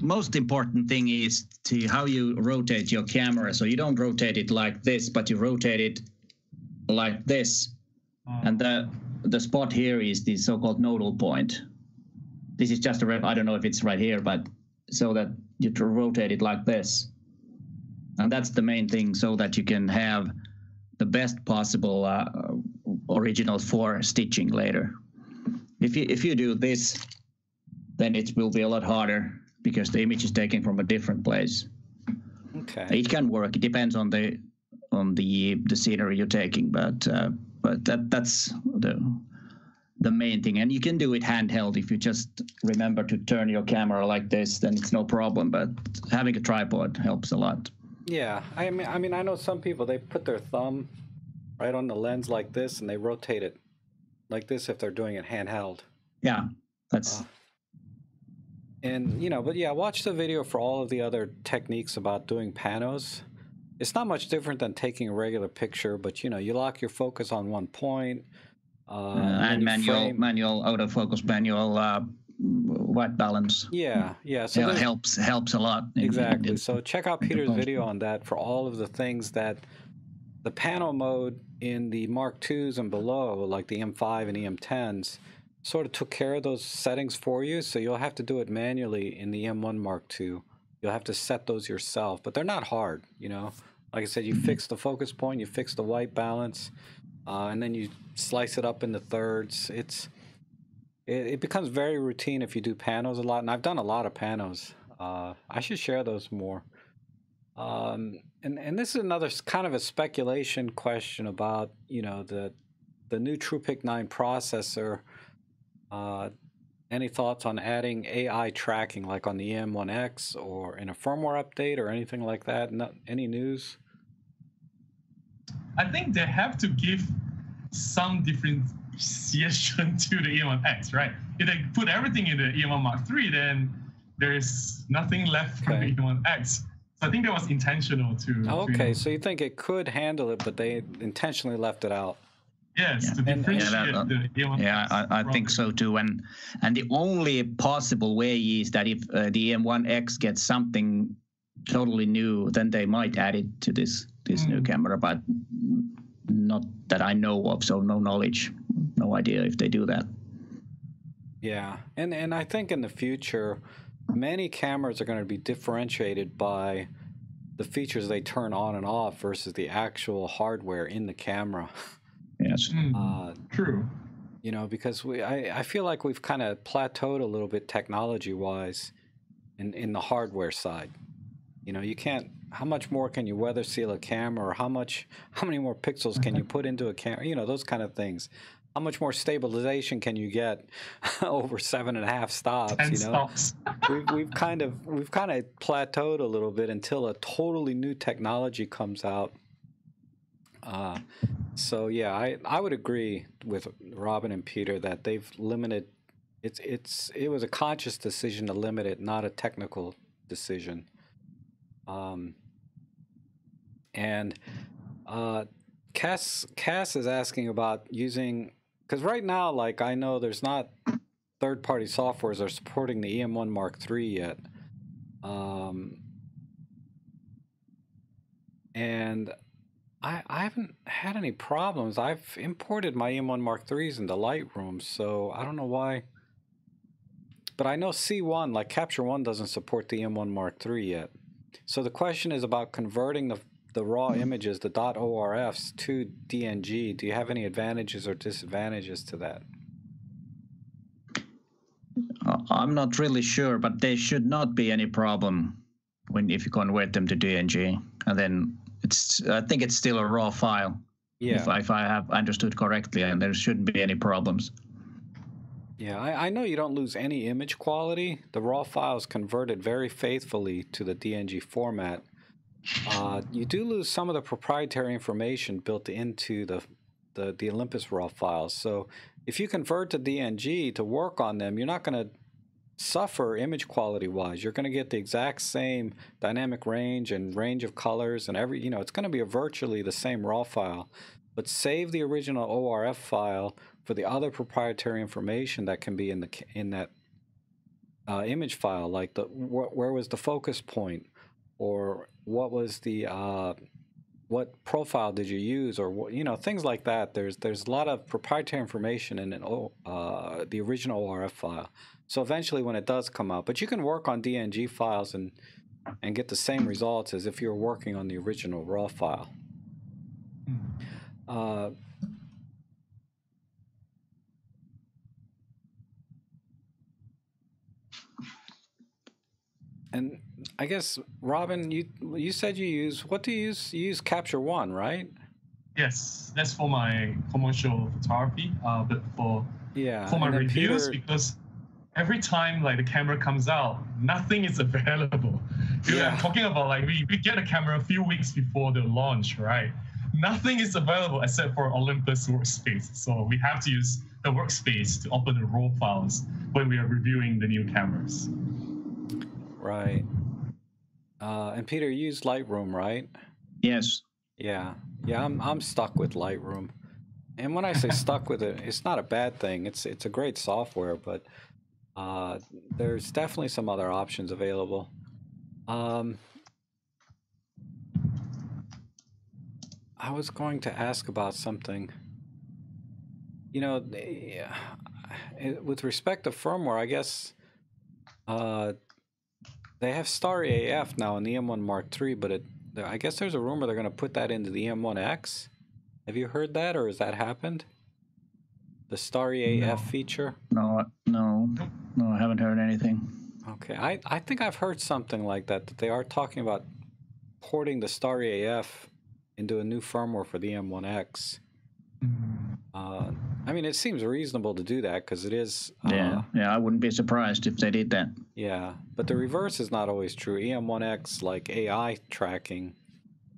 most important thing is to how you rotate your camera. So you don't rotate it like this, but you rotate it like this. Oh. And the the spot here is the so-called nodal point. This is just a rep. I don't know if it's right here, but so that you rotate it like this. And that's the main thing, so that you can have the best possible uh, original for stitching later. If you, if you do this, then it will be a lot harder, because the image is taken from a different place. Okay. It can work. It depends on the on the the scenery you're taking, but uh, but that that's the the main thing. And you can do it handheld if you just remember to turn your camera like this, then it's no problem. But having a tripod helps a lot. Yeah, I mean, I mean, I know some people, they put their thumb right on the lens like this, and they rotate it like this if they're doing it handheld. Yeah, that's. Uh. And, you know, but yeah, watch the video for all of the other techniques about doing panos. It's not much different than taking a regular picture, but, you know, you lock your focus on one point. Uh, uh, and manual, frame. manual, autofocus, manual, uh, white balance. Yeah, yeah. So yeah, it helps, helps a lot. Exactly. So check out Peter's video on that for all of the things that the pano mode in the Mark twos and below, like the M five and E M tens, sort of took care of those settings for you, so you'll have to do it manually in the E M one Mark two. You'll have to set those yourself, but they're not hard, you know. Like I said, you fix the focus point, you fix the white balance, uh, and then you slice it up into thirds. It's it, it becomes very routine if you do panos a lot, and I've done a lot of panos. Uh, I should share those more. Um, and, and this is another kind of a speculation question about, you know, the, the new TruePic nine processor. Uh, any thoughts on adding A I tracking, like on the E M one X or in a firmware update or anything like that? Not, any news? I think they have to give some differentiation to the E M one X, right? If they put everything in the E M one Mark three, then there is nothing left from okay. the E M one X. So I think that was intentional to... Oh, okay, to, so you think it could handle it, but they intentionally left it out. Yes, yeah. To differentiate yeah, that, the E M one X. Yeah, I, I think so too. And and the only possible way is that if uh, the E M one X gets something totally new, then they might add it to this this mm. new camera. But not that I know of, so no knowledge, no idea if they do that. Yeah, and and I think in the future, many cameras are going to be differentiated by the features they turn on and off versus the actual hardware in the camera. Yes. Uh, True. You know, because we, I, I feel like we've kind of plateaued a little bit technology-wise in, in the hardware side. You know, you can't, how much more can you weather seal a camera, or how much, how many more pixels can you put into a camera, you know, those kind of things. How much more stabilization can you get over seven and a half stops, Ten you know? Stops. we've, we've kind of, we've kind of plateaued a little bit until a totally new technology comes out. Uh, so yeah, I, I would agree with Robin and Peter that they've limited, it's, it's, it was a conscious decision to limit it, not a technical decision. Um, And uh, Cass, Cass is asking about using, because right now, like, I know there's not third-party softwares are supporting the E M one Mark three yet. Um, and I, I haven't had any problems. I've imported my E M one Mark threes into Lightroom, so I don't know why. But I know C one, like Capture One, doesn't support the E M one Mark three yet. So the question is about converting the the raw images, the .orfs, to D N G. Do you have any advantages or disadvantages to that? I'm not really sure, but there should not be any problem when if you convert them to D N G, and then it's I think it's still a raw file. Yeah. If I, if I have understood correctly, and there shouldn't be any problems. Yeah, I, I know you don't lose any image quality. The raw file is converted very faithfully to the D N G format. Uh, you do lose some of the proprietary information built into the, the, the Olympus raw files. So if you convert to D N G to work on them, you're not going to suffer image quality-wise. You're going to get the exact same dynamic range and range of colors and every, you know, it's going to be a virtually the same raw file. But save the original O R F file for the other proprietary information that can be in the in that uh, image file, like the wh where was the focus point, or what was the uh, what profile did you use, or what, you know, things like that. There's there's a lot of proprietary information in an o uh, the original O R F file. So eventually, when it does come out, but you can work on D N G files and and get the same results as if you're working on the original raw file. Uh, and I guess, Robin, you you said you use, what do you use? You use Capture One, right? Yes, that's for my commercial photography, uh, but for yeah, for my reviews, Peter, because every time like the camera comes out, nothing is available. You yeah. know, I'm talking about like we, we get a camera a few weeks before the launch, right? Nothing is available except for Olympus Workspace, so we have to use the Workspace to open the raw files when we are reviewing the new cameras. Right. Uh, and Peter, you use Lightroom, right? Yes. Yeah. Yeah, I'm I'm stuck with Lightroom. And when I say stuck with it, it's not a bad thing. It's it's a great software, but uh, there's definitely some other options available. Um, I was going to ask about something. You know, they, uh, with respect to firmware, I guess... Uh, They have Starry A F now in the E M one Mark three, but it, I guess there's a rumor they're going to put that into the E M one X. Have you heard that, or has that happened? The Starry no. A F feature? No, no, no, I haven't heard anything. Okay, I, I think I've heard something like that, that they are talking about porting the Starry A F into a new firmware for the E M one X. Uh, I mean, it seems reasonable to do that because it is. Uh, yeah, yeah, I wouldn't be surprised if they did that. Yeah, but the reverse is not always true. E M one X, like A I tracking,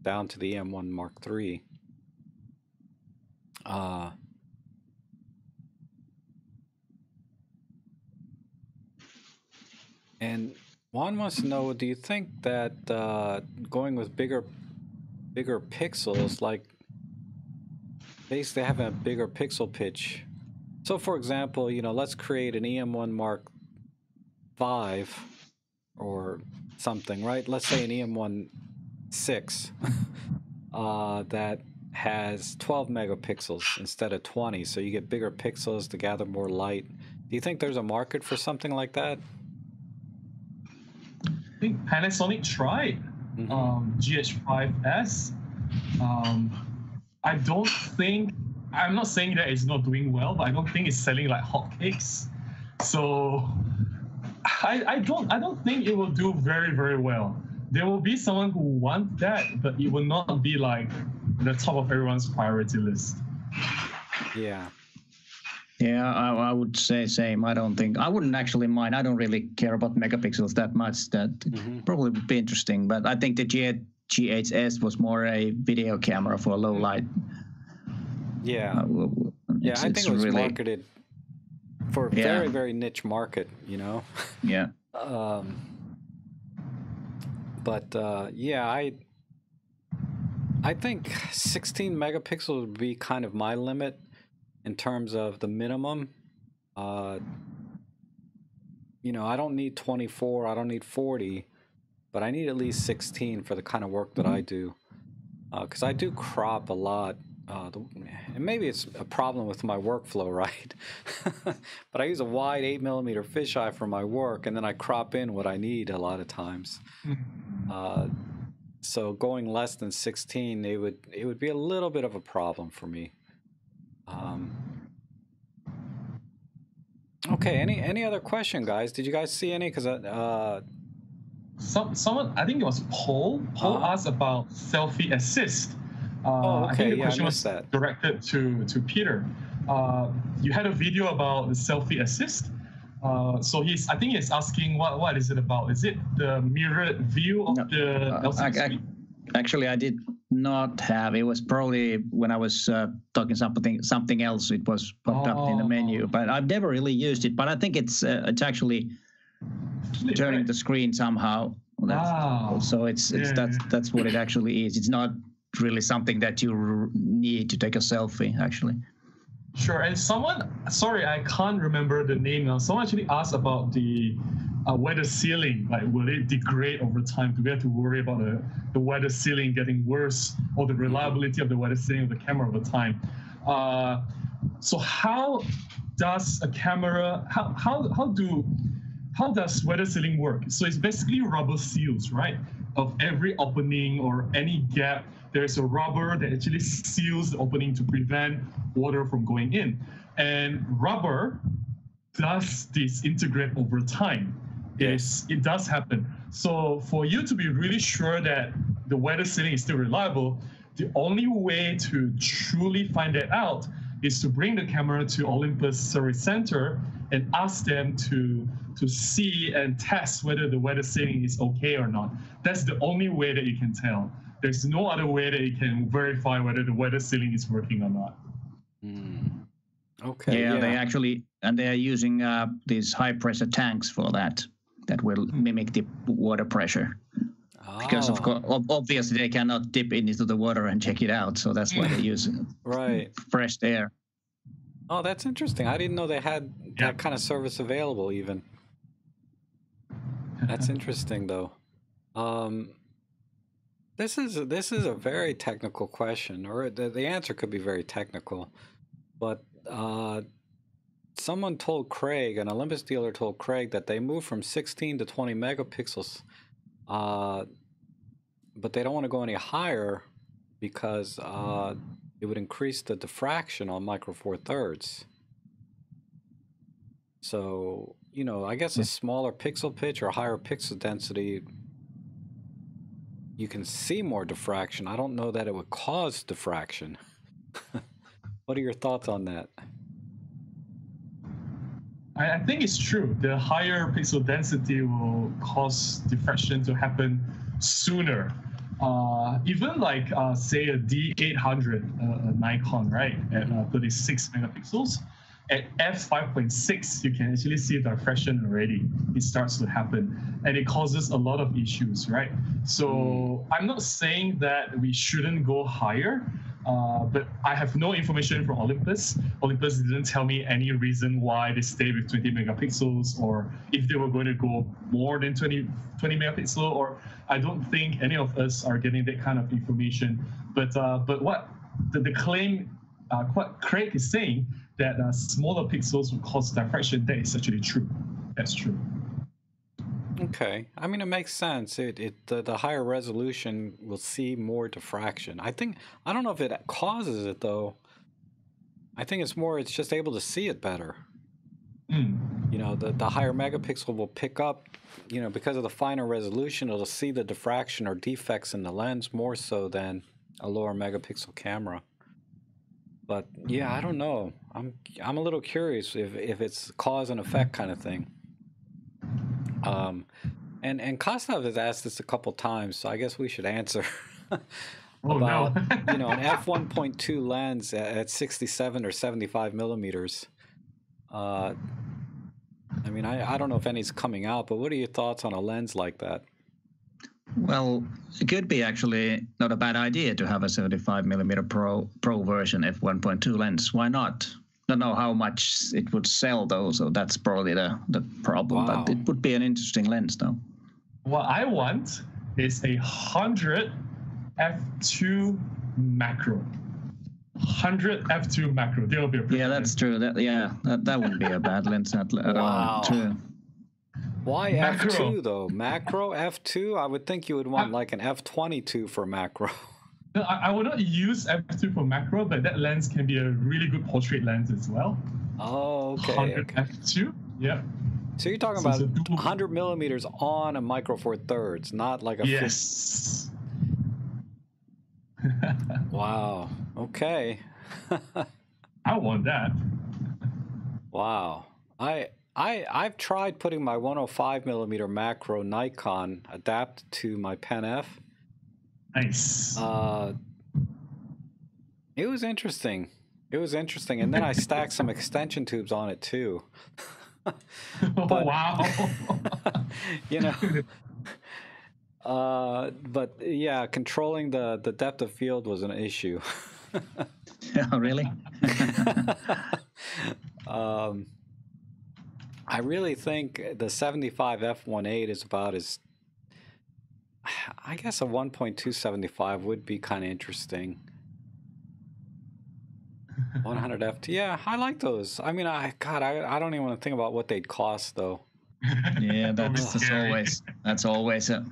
down to the E M one Mark three. Uh, and Juan wants to know: do you think that uh, going with bigger, bigger pixels, like? Basically having a bigger pixel pitch. So for example, you know, let's create an E M one Mark five or something, right? Let's say an E M one six uh, that has twelve megapixels instead of twenty. So you get bigger pixels to gather more light. Do you think there's a market for something like that? I think Panasonic tried mm-hmm. um, G H five S. Um, I don't think, I'm not saying that it's not doing well, but I don't think it's selling like hotcakes. So I, I don't I don't think it will do very, very well. There will be someone who wants that, but it will not be like the top of everyone's priority list. Yeah. Yeah, I, I would say same. I don't think, I wouldn't actually mind. I don't really care about megapixels that much. That mm-hmm. probably would be interesting, but I think the G H S was more a video camera for low light. Yeah, uh, yeah, I think it was really marketed for a yeah. very, very niche market, you know. Yeah. um, but uh, yeah, I I think sixteen megapixels would be kind of my limit in terms of the minimum. Uh, you know, I don't need twenty-four, I don't need forty, but I need at least sixteen for the kind of work that I do. Because uh, I do crop a lot. Uh, the, and maybe it's a problem with my workflow, right? But I use a wide eight millimeter fisheye for my work, and then I crop in what I need a lot of times. Uh, so going less than sixteen, it would, it would be a little bit of a problem for me. Um, okay, any any other question, guys? Did you guys see any? Because... Uh, Some, someone, I think it was Paul, Paul uh, asked about selfie assist. Uh, oh, okay. I think the yeah, question was that. directed to, to Peter. Uh, you had a video about selfie assist. Uh, so he's, I think he's asking what, what is it about? Is it the mirrored view of no, the uh, I, I, Actually, I did not have, it was probably when I was uh, talking something, something else, it was popped oh. up in the menu, but I've never really used it, but I think it's, uh, it's actually turning the screen somehow. That's, wow. So it's, it's yeah. that's, that's what it actually is. It's not really something that you need to take a selfie, actually. Sure. And someone, sorry, I can't remember the name now. Someone actually asked about the uh, weather sealing. Like, will it degrade over time? Do we have to worry about the, the weather sealing getting worse, or the reliability of the weather sealing of the camera over time? Uh, so how does a camera, how, how, how do... How does weather sealing work? So it's basically rubber seals, right? Of every opening or any gap, there's a rubber that actually seals the opening to prevent water from going in. And rubber does disintegrate over time. Yes, it does happen. So for you to be really sure that the weather sealing is still reliable, the only way to truly find that out is to bring the camera to Olympus Service Center and ask them to to see and test whether the weather sealing is okay or not. That's the only way that you can tell. There's no other way that you can verify whether the weather sealing is working or not. Mm. Okay. Yeah, yeah, they actually, and they are using uh, these high pressure tanks for that, that will mimic the water pressure. Oh. Because of course, obviously they cannot dip it into the water and check it out. So that's why they use right. fresh air. Oh, that's interesting. I didn't know they had yeah. that kind of service available even. That's interesting though. Um, this is, this is a very technical question, or the, the answer could be very technical, but uh, someone told Craig, an Olympus dealer told Craig that they moved from sixteen to twenty megapixels. Uh, but they don't want to go any higher because uh, it would increase the diffraction on micro four thirds. So, you know, I guess a smaller pixel pitch or higher pixel density, you can see more diffraction. I don't know that it would cause diffraction. What are your thoughts on that? I think it's true. The higher pixel density will cause diffraction to happen sooner. Uh, even like, uh, say, a D eight hundred, uh, a Nikon, right, at uh, thirty-six megapixels, at f five point six, you can actually see diffraction already. It starts to happen, and it causes a lot of issues, right? So I'm not saying that we shouldn't go higher. Uh, but I have no information from Olympus. Olympus didn't tell me any reason why they stayed with twenty megapixels, or if they were going to go more than twenty megapixel, or I don't think any of us are getting that kind of information. But uh, but what the, the claim, uh, what Craig is saying, that uh, smaller pixels will cause diffraction, that is actually true. That's true. Okay. I mean, it makes sense. It, it the, the higher resolution will see more diffraction. I think, I don't know if it causes it, though. I think it's more, it's just able to see it better. Mm. You know, the, the higher megapixel will pick up, you know, because of the finer resolution, it'll see the diffraction or defects in the lens more so than a lower megapixel camera. But, yeah, I don't know. I'm, I'm a little curious if, if it's cause and effect kind of thing. Um, and, and Kostov has asked this a couple times, so I guess we should answer about, oh, no. you know, an f one point two lens at, at sixty-seven or seventy-five millimeters. Uh, I mean, I, I don't know if any's coming out, but what are your thoughts on a lens like that? Well, it could be actually not a bad idea to have a seventy-five millimeter pro pro version f one point two lens. Why not? I don't know how much it would sell though, so that's probably the the problem. Wow. But it would be an interesting lens though. What I want is a one hundred f two macro. one hundred f two macro. That'll be a yeah, that's lens. True. That yeah, that, that wouldn't be a bad lens at, at wow. all. True. Why macro. F two though? Macro f two? I would think you would want like an f twenty-two for macro. No, I, I would not use f two for macro, but that lens can be a really good portrait lens as well. Oh, okay. one hundred okay. f two? Yeah. So you're talking so about one hundred millimeters on a micro four thirds, not like a yes. Wow. Okay. I want that. Wow. I I I've tried putting my one oh five millimeter macro Nikon adapt to my Pen-F. Nice. Uh, it was interesting. It was interesting, and then I stacked some extension tubes on it too. But, oh, wow. You know, uh, but yeah, controlling the, the depth of field was an issue. Oh, really? um, I really think the seventy-five f one point eight is about as, I guess a one point two seventy-five would be kind of interesting. one hundred f two. Yeah, I like those. I mean, I God, I, I don't even want to think about what they'd cost, though. Yeah, that's, that's always that's always a,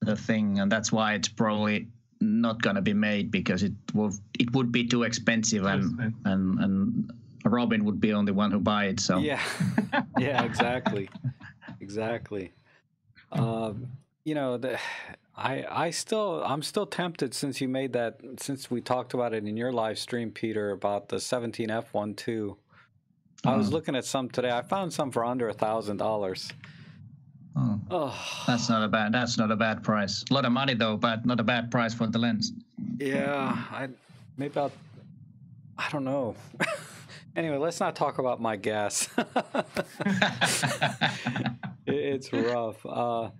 the thing, and that's why it's probably not going to be made, because it would it would be too expensive, and and and Robin would be the only one who buy it. So yeah, yeah, exactly, exactly. Um, you know, the. I, I still, I'm still tempted since you made that, since we talked about it in your live stream, Peter, about the seventeen f one point two. Oh. I was looking at some today. I found some for under a thousand dollars. Oh, that's not a bad, that's not a bad price. A lot of money though, but not a bad price for the lens. Yeah, I maybe I'll, I don't know. Anyway, let's not talk about my gas. it, it's rough. Uh,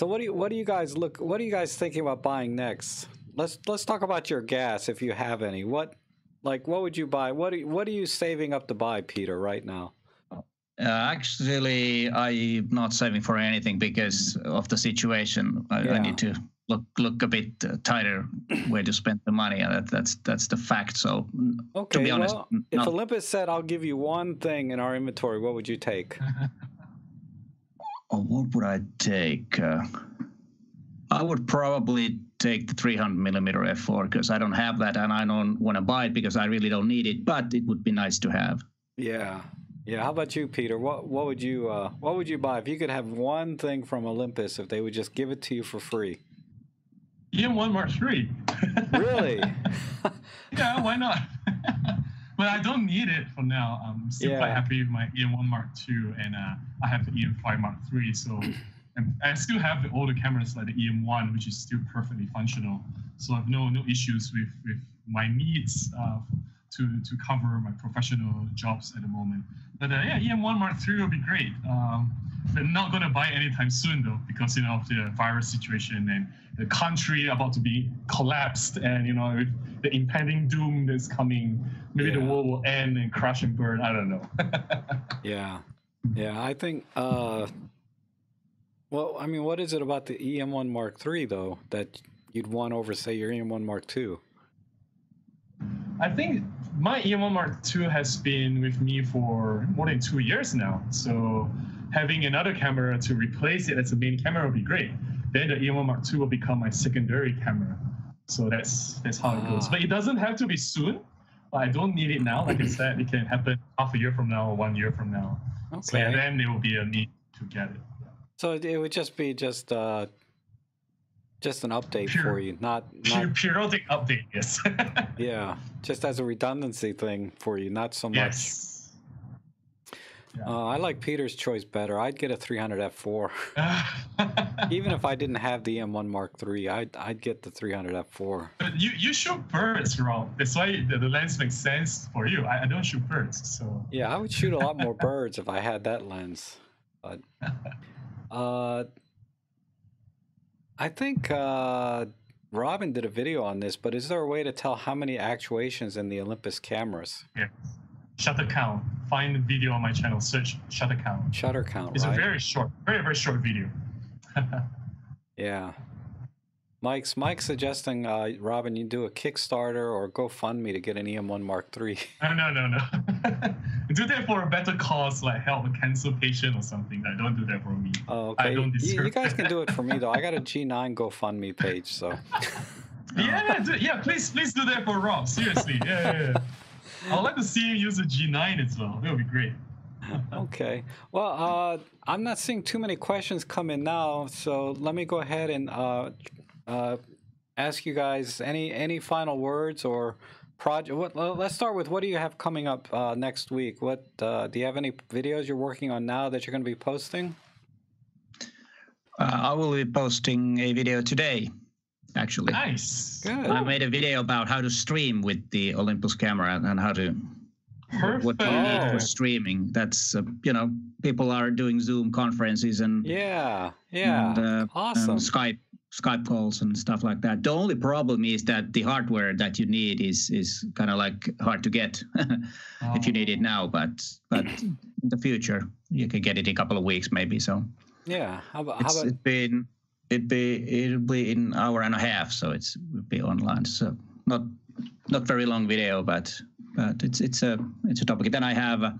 So what do you what do you guys look what are you guys thinking about buying next? Let's let's talk about your gas if you have any. What like what would you buy? What are, what are you saving up to buy, Peter, right now? Uh, actually, I'm not saving for anything because of the situation. I, yeah. I need to look look a bit tighter where to spend the money. That, that's that's the fact. So okay, to be honest, well, if not... Olympus said, "I'll give you one thing in our inventory," what would you take? Oh, what would I take? Uh, I would probably take the three hundred millimeter f four because I don't have that and I don't want to buy it because I really don't need it. But it would be nice to have. Yeah, yeah. How about you, Peter? What what would you uh, what would you buy if you could have one thing from Olympus if they would just give it to you for free? E M one Mark three. Really? Yeah. Why not? But I don't need it for now. I'm still yeah. quite happy with my E M one Mark two, and uh, I have the E M five Mark three. So, and I still have the older cameras like the E M one, which is still perfectly functional. So I have no no issues with with my needs uh, to to cover my professional jobs at the moment. But uh, yeah, E M one Mark three will be great. Um, but not gonna buy it anytime soon though, because you know of the virus situation and the country about to be collapsed, and you know with the impending doom that's coming. Maybe yeah. the world will end and crash and burn. I don't know. yeah. Yeah, I think, uh, well, I mean, what is it about the E M one Mark three, though, that you'd want over, say, your E M one Mark two? I think my E M one Mark two has been with me for more than two years now. So having another camera to replace it as a main camera would be great. Then the E M one Mark two will become my secondary camera. So that's, that's how ah. it goes. But it doesn't have to be soon. I don't need it now. Like I said, it can happen half a year from now or one year from now. Okay. So yeah, then there will be a need to get it. Yeah. So it would just be just uh, just an update Pure, for you, not, not periodic update. Yes. Yeah, just as a redundancy thing for you, not so much. Yes. Yeah. Uh, I like Peter's choice better. I'd get a three hundred f four. Even if I didn't have the E M one Mark three, I'd, I'd get the three hundred f four. But you, you shoot birds, Rob. That's why the, the lens makes sense for you. I, I don't shoot birds, so... Yeah, I would shoot a lot more birds if I had that lens. But, uh, I think uh, Robin did a video on this, but is there a way to tell how many actuations in the Olympus cameras? Yeah. Shutter count. Find the video on my channel. Search shutter count. Shutter count, It's right? a very short, very, very short video. Yeah. Mike's Mike's suggesting, uh, Robin, you do a Kickstarter or GoFundMe to get an E M one Mark three. No, no, no, no. Do that for a better cause, like help a cancer patient or something. I don't do that for me. Oh, okay. I don't deserve you, you guys can do it for me, though. I got a G nine GoFundMe page, so. yeah, do, yeah. Please, please do that for Rob. Seriously. Yeah, yeah, yeah. I'd like to see you use a G nine as well. That would be great. Okay. Well, uh, I'm not seeing too many questions come in now, so let me go ahead and. Uh, Uh, ask you guys any any final words or project. What, let's start with what do you have coming up uh, next week? What uh, do you have any videos you're working on now that you're going to be posting? Uh, I will be posting a video today, actually. Nice. Good. I made a video about how to stream with the Olympus camera and how to Perfect. what you need for streaming. That's uh, you know, people are doing Zoom conferences and yeah, yeah, and, uh, awesome and Skype. Skype calls and stuff like that. The only problem is that the hardware that you need is is kind of like hard to get oh. if you need it now. But but in the future you can get it in a couple of weeks maybe. So yeah, how about, it's, how about... It's been it be it'll be in an hour and a half, so it's it'll be online. So not not very long video, but but it's it's a it's a topic. Then I have uh,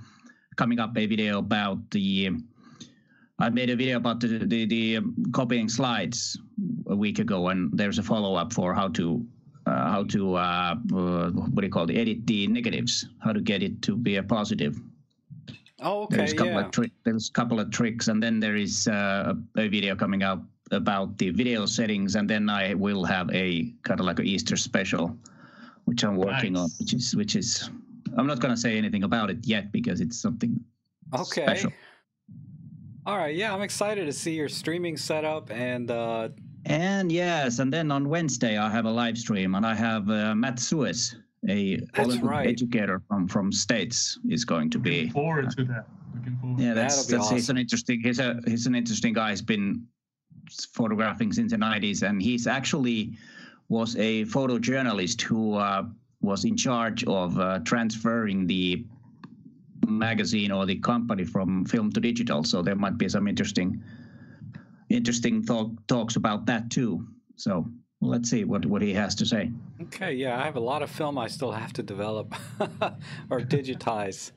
coming up a video about the. I made a video about the, the, the copying slides a week ago, and there's a follow-up for how to, uh, how to uh, uh, what do you call it, edit the negatives, how to get it to be a positive. Oh, okay, there's a couple, yeah. of, tri there's a couple of tricks, and then there is uh, a video coming out about the video settings, and then I will have a kind of like an Easter special, which I'm working nice. on, which is, which is, I'm not going to say anything about it yet because it's something okay. special. All right, yeah, I'm excited to see your streaming setup and uh and yes, and then on Wednesday I have a live stream and I have uh, Mattis Tulanto, a Olympic right. educator from from States, is going to be looking forward uh, to that. Looking forward. Yeah, that's, that's awesome. he's an interesting he's a he's an interesting guy. He's been photographing since the nineties, and he's actually was a photojournalist who uh, was in charge of uh, transferring the magazine or the company from film to digital, so there might be some interesting interesting talk, talks about that too. So let's see what what he has to say. Okay, yeah, I have a lot of film I still have to develop or digitize,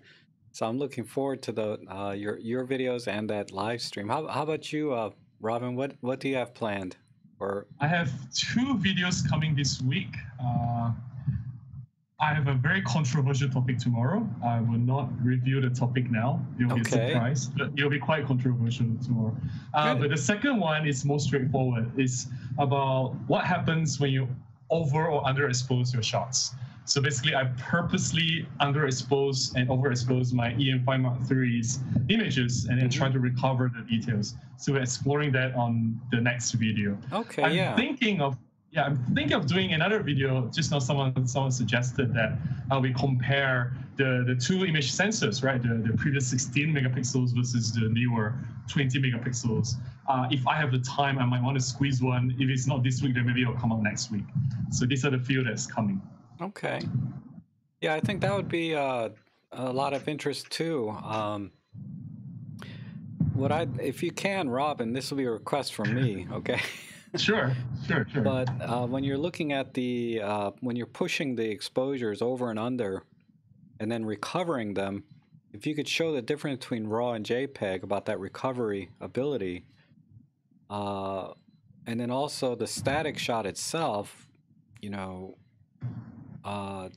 so I'm looking forward to the uh your your videos and that live stream. How, how about you, uh Robin, what what do you have planned? Or I have two videos coming this week. uh I have a very controversial topic tomorrow. I will not review the topic now. It will okay. be a surprise, but it will be quite controversial tomorrow. Uh, but the second one is more straightforward. It's about what happens when you over or underexpose your shots. So basically, I purposely underexpose and overexpose my E M five Mark three's images and then mm-hmm. try to recover the details. So we're exploring that on the next video. Okay, I'm yeah. thinking of Yeah, I'm thinking of doing another video. Just now someone someone suggested that uh, we compare the, the two image sensors, right? The, the previous sixteen megapixels versus the newer twenty megapixels. Uh, if I have the time, I might want to squeeze one. If it's not this week, then maybe it'll come out next week. So these are the few that's coming. Okay. Yeah, I think that would be uh, a lot of interest too. Um, what I, if you can, Robin, this will be a request from me, okay? Sure, sure, sure. But uh, when you're looking at the, uh, when you're pushing the exposures over and under and then recovering them, if you could show the difference between RAW and JPEG about that recovery ability, uh, and then also the static shot itself, you know, uh,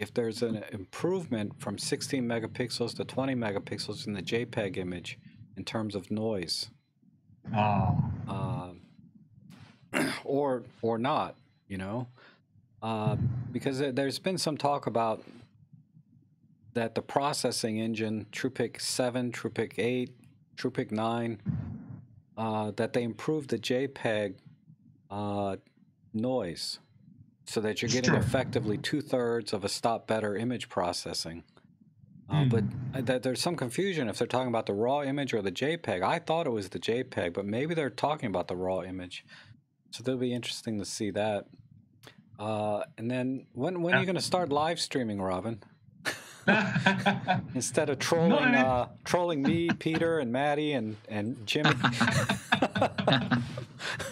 if there's an improvement from sixteen megapixels to twenty megapixels in the JPEG image in terms of noise. Oh. Uh, or or not, you know, uh, because there's been some talk about that the processing engine, TruePic seven, TruePic eight, TruePic nine, uh, that they improved the JPEG uh, noise so that you're getting sure. effectively two-thirds of a stop better image processing. Uh, mm. But that there's some confusion if they're talking about the raw image or the JPEG. I thought it was the JPEG, but maybe they're talking about the raw image. So that'll be interesting to see that. Uh, and then when when yeah. are you going to start live streaming, Robin? Instead of trolling no, I mean... uh, trolling me, Peter, and Maddie, and and Jimmy.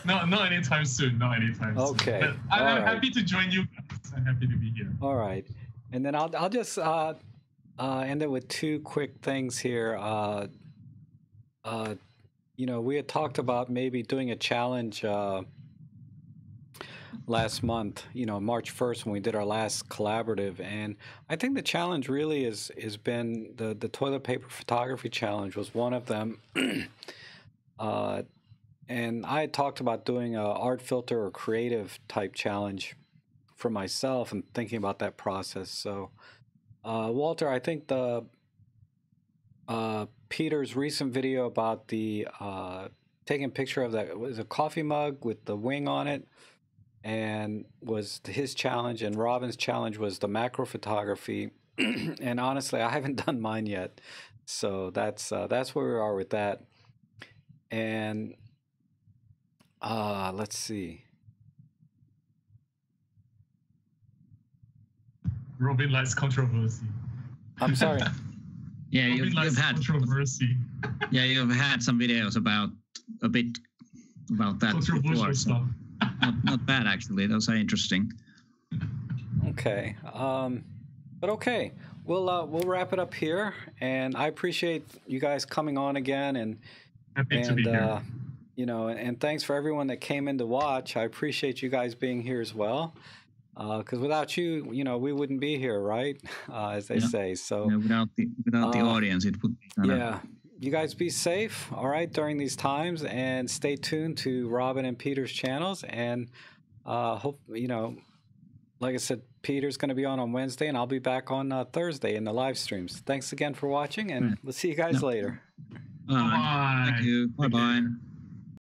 No, not anytime soon. Not anytime. Okay. Soon. But I'm, I'm right. happy to join you guys. I'm happy to be here. All right. And then I'll I'll just uh, uh, end it with two quick things here. Uh, uh, you know, we had talked about maybe doing a challenge. Uh, last month, you know, March first, when we did our last collaborative. And I think the challenge really is has been the, the toilet paper photography challenge was one of them. uh, and I had talked about doing a art filter or creative type challenge for myself and thinking about that process. So, uh, Walter, I think the uh, Peter's recent video about the uh, taking a picture of that was a coffee mug with the wing on it, and was his challenge, and Robin's challenge was the macro photography. And honestly, I haven't done mine yet, so that's uh, that's where we are with that. And uh, let's see. Robin likes controversy. I'm sorry. Yeah, you've, you've had controversy. Yeah, you've had some videos about a bit about that controversial before, so. Stuff. Not, not bad, actually. Those are interesting. Okay, um, but okay, we'll uh, we'll wrap it up here, and I appreciate you guys coming on again, and Happy and to be uh, here. You know, and, and thanks for everyone that came in to watch. I appreciate you guys being here as well, because uh, without you, you know, we wouldn't be here, right? Uh, as they yeah. say. So yeah, without the without the uh, audience, it would be kind yeah. of... You guys be safe, all right, during these times, and stay tuned to Robin and Peter's channels. And uh, hope, you know, like I said, Peter's going to be on on Wednesday, and I'll be back on uh, Thursday in the live streams. Thanks again for watching, and we'll see you guys no. later. Bye. Bye. Thank you. Bye-bye.